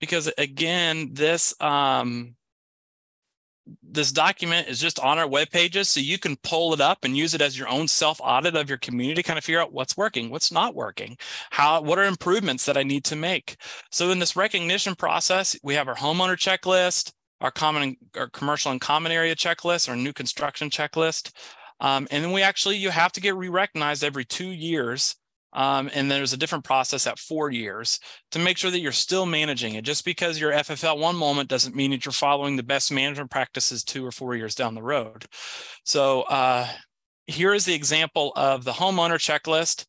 Because again, this document is just on our web pages, so you can pull it up and use it as your own self audit of your community, kind of figure out what's working, what's not working, what are improvements that I need to make. So in this recognition process, we have our homeowner checklist, our commercial and common area checklist, our new construction checklist, and then you have to get re-recognized every 2 years. And there's a different process at 4 years to make sure that you're still managing it. Just because you're FFL one moment doesn't mean that you're following the best management practices 2 or 4 years down the road. So here is the example of the homeowner checklist.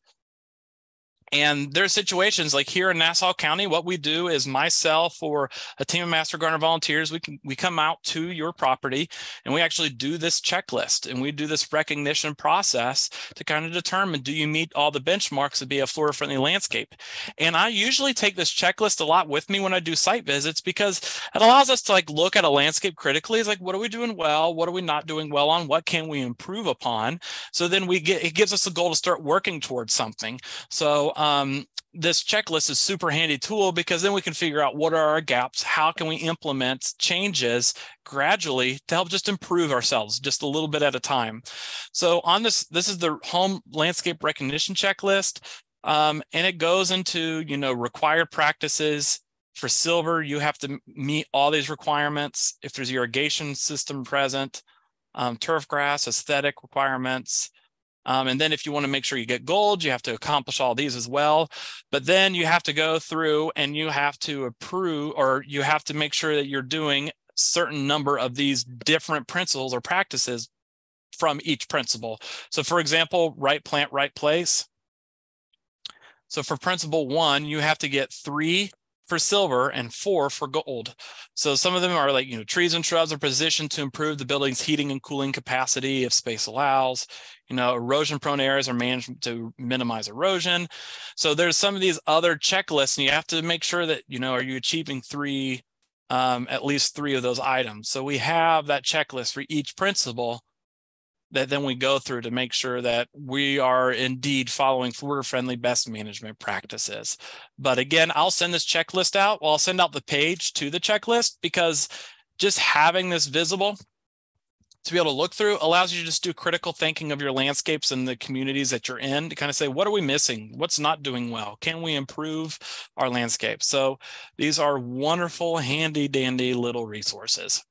And there are situations like here in Nassau County, what we do is myself or a team of Master Gardener volunteers, we come out to your property and we actually do this checklist and we do this recognition process to kind of determine, do you meet all the benchmarks to be a Florida Friendly landscape? And I usually take this checklist a lot with me when I do site visits because it allows us to like look at a landscape critically. It's like, what are we doing well? What are we not doing well on? What can we improve upon? So then it gives us a goal to start working towards something. So this checklist is super handy tool because then we can figure out what are our gaps, how can we implement changes gradually to help just improve ourselves just a little bit at a time. So on this is the home landscape recognition checklist, and it goes into, you know, required practices. For silver, you have to meet all these requirements. If there's irrigation system present, turf grass, aesthetic requirements. And then if you want to make sure you get gold, you have to accomplish all these as well. But then you have to go through and you have to approve, or you have to make sure that you're doing a certain number of these different principles or practices from each principle. So for example, right plant, right place. So for principle one, you have to get 3 for silver and 4 for gold. So some of them are like, you know, trees and shrubs are positioned to improve the building's heating and cooling capacity if space allows. You know, erosion prone areas are managed to minimize erosion. So there's some of these other checklists and you have to make sure that, you know, are you achieving at least three of those items? So we have that checklist for each principle that then we go through to make sure that we are indeed following Florida Friendly best management practices. But again, I'll send this checklist out. Well, I'll send out the page to the checklist because just having this visible to be able to look through allows you to just do critical thinking of your landscapes and the communities that you're in to kind of say, what are we missing? What's not doing well? Can we improve our landscape? So these are wonderful, handy dandy little resources.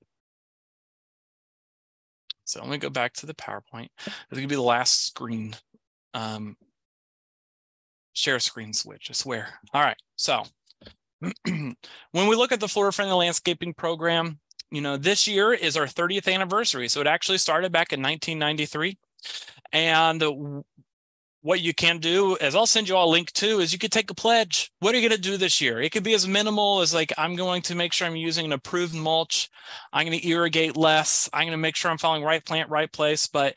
So let me go back to the PowerPoint. This is gonna be the last screen, share screen switch, I swear. All right, so when we look at the Florida Friendly Landscaping Program, you know, this year is our 30th anniversary. So it actually started back in 1993. And what you can do, as I'll send you all a link to, is you could take a pledge. What are you going to do this year? It could be as minimal as like, I'm going to make sure I'm using an approved mulch. I'm going to irrigate less. I'm going to make sure I'm following right plant, right place. But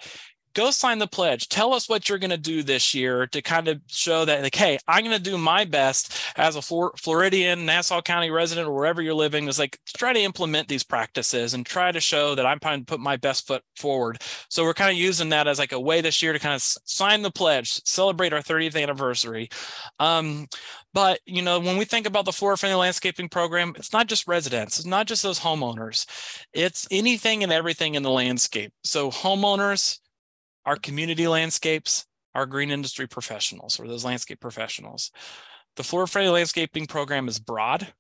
go sign the pledge. Tell us what you're going to do this year to kind of show that, like, hey, I'm going to do my best as a Floridian, Nassau County resident, or wherever you're living. It's like, try to implement these practices and try to show that I'm trying to put my best foot forward. So we're kind of using that as like a way this year to kind of sign the pledge, celebrate our 30th anniversary. But, you know, when we think about the Florida Friendly Landscaping Program, it's not just residents, it's not just those homeowners, it's anything and everything in the landscape. So homeowners, our community landscapes, our green industry professionals, or those landscape professionals. The Florida Friendly Landscaping Program is broad,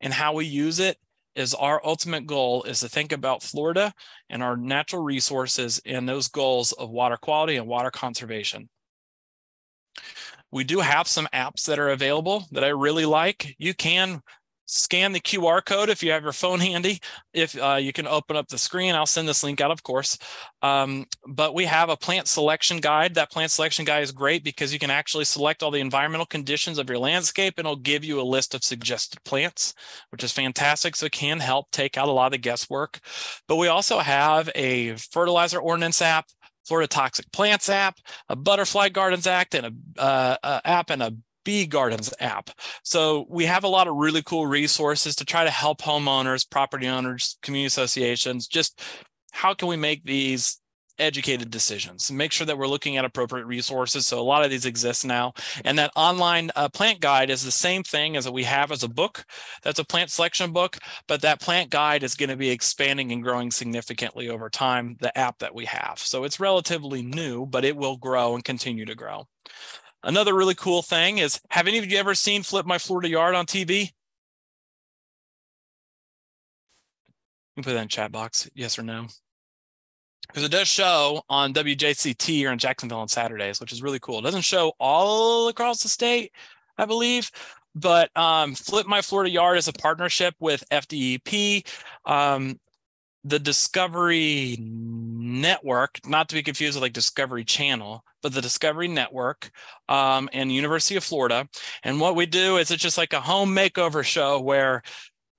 and how we use it is our ultimate goal is to think about Florida and our natural resources and those goals of water quality and water conservation. We do have some apps that are available that I really like. You can scan the QR code if you have your phone handy. If you can open up the screen, I'll send this link out, of course. But we have a plant selection guide. That plant selection guide is great because you can actually select all the environmental conditions of your landscape, and it'll give you a list of suggested plants, which is fantastic. So it can help take out a lot of the guesswork. But we also have a fertilizer ordinance app, Florida Toxic Plants app, a Butterfly Gardens app, and a Bee Gardens app. So we have a lot of really cool resources to try to help homeowners, property owners, community associations, just how can we make these educated decisions, make sure that we're looking at appropriate resources. So a lot of these exist now. And that online plant guide is the same thing as that we have as a book. That's a plant selection book, but that plant guide is going to be expanding and growing significantly over time, the app that we have. So it's relatively new, but it will grow and continue to grow. Another really cool thing is, have any of you ever seen Flip My Florida Yard on TV? You can put that in the chat box, yes or no. Because it does show on WJCT here in Jacksonville on Saturdays, which is really cool. It doesn't show all across the state, I believe. But Flip My Florida Yard is a partnership with FDEP. The Discovery Network, not to be confused with like Discovery Channel, but the Discovery Network and University of Florida. And what we do is it's just like a home makeover show where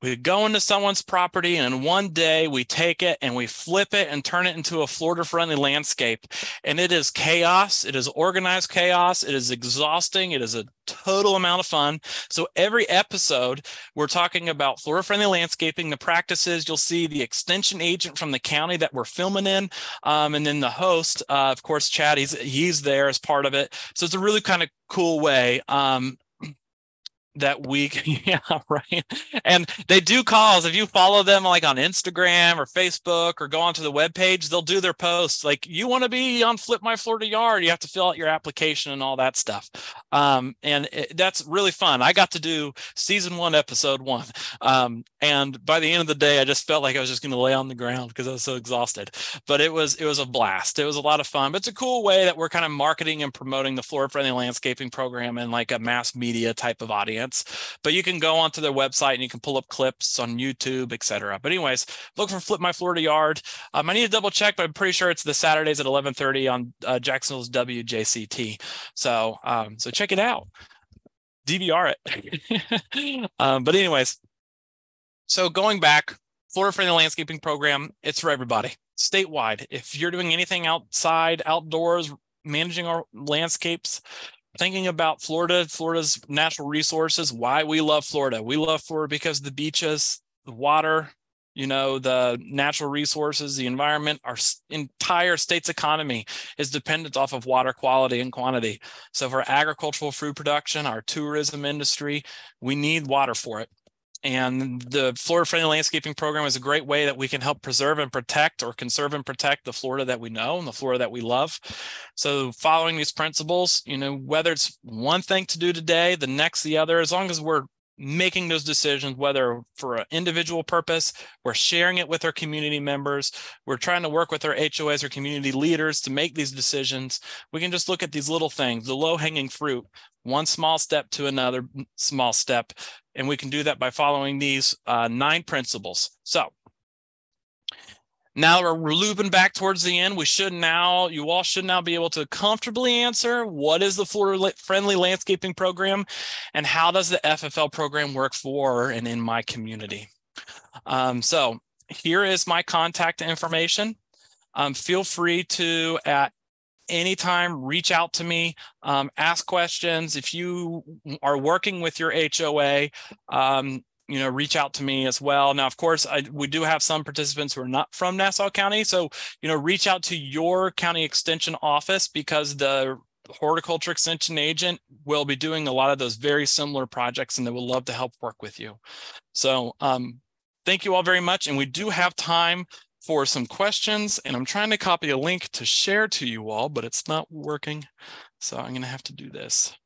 we go into someone's property and in one day we take it and we flip it and turn it into a Florida friendly landscape. And it is chaos. It is organized chaos. It is exhausting. It is a total amount of fun. So every episode, we're talking about Florida Friendly Landscaping, the practices. You'll see the extension agent from the county that we're filming in, and then the host, of course, Chad, he's there as part of it. So it's a really kind of cool way that week. Yeah, right. And they do calls. If you follow them like on Instagram or Facebook or go onto the webpage, they'll do their posts. Like, you want to be on Flip My Florida Yard, you have to fill out your application and all that stuff. That's really fun. I got to do season 1, episode 1. And by the end of the day, I just felt like I was just going to lay on the ground because I was so exhausted. But it was a blast. It was a lot of fun. But it's a cool way that we're kind of marketing and promoting the Florida Friendly Landscaping Program in like a mass media type of audience. But you can go onto their website and you can pull up clips on YouTube, etc. But anyways, look for Flip My Florida Yard. I need to double check, but I'm pretty sure it's the Saturdays at 11:30 on Jacksonville's WJCT. So, so check it out, DVR it. But anyways, so going back, Florida Friendly Landscaping Program, it's for everybody, statewide. If you're doing anything outside, outdoors, managing our landscapes, thinking about Florida, Florida's natural resources, why we love Florida. We love Florida because the beaches, the water, you know, the natural resources, the environment, our entire state's economy is dependent off of water quality and quantity. So for agricultural food production, our tourism industry, we need water for it. And the Florida Friendly Landscaping Program is a great way that we can help preserve and protect, or conserve and protect, the Florida that we know and the Florida that we love. So following these principles, you know, whether it's one thing to do today, the next the other, as long as we're making those decisions, whether for an individual purpose, we're sharing it with our community members, we're trying to work with our HOAs or community leaders to make these decisions, we can just look at these little things, the low-hanging fruit, one small step to another small step. And we can do that by following these 9 principles. So now we're looping back towards the end. You all should now be able to comfortably answer, what is the Florida Friendly Landscaping Program and how does the FFL program work for and in my community? So here is my contact information. Feel free to at anytime reach out to me, ask questions. If you are working with your HOA, you know, reach out to me as well. Now, of course, we do have some participants who are not from Nassau County. So, you know, reach out to your county extension office because the horticulture extension agent will be doing a lot of those very similar projects and they will love to help work with you. So thank you all very much. And we do have time for some questions, and I'm trying to copy a link to share to you all, but it's not working. So I'm going to have to do this.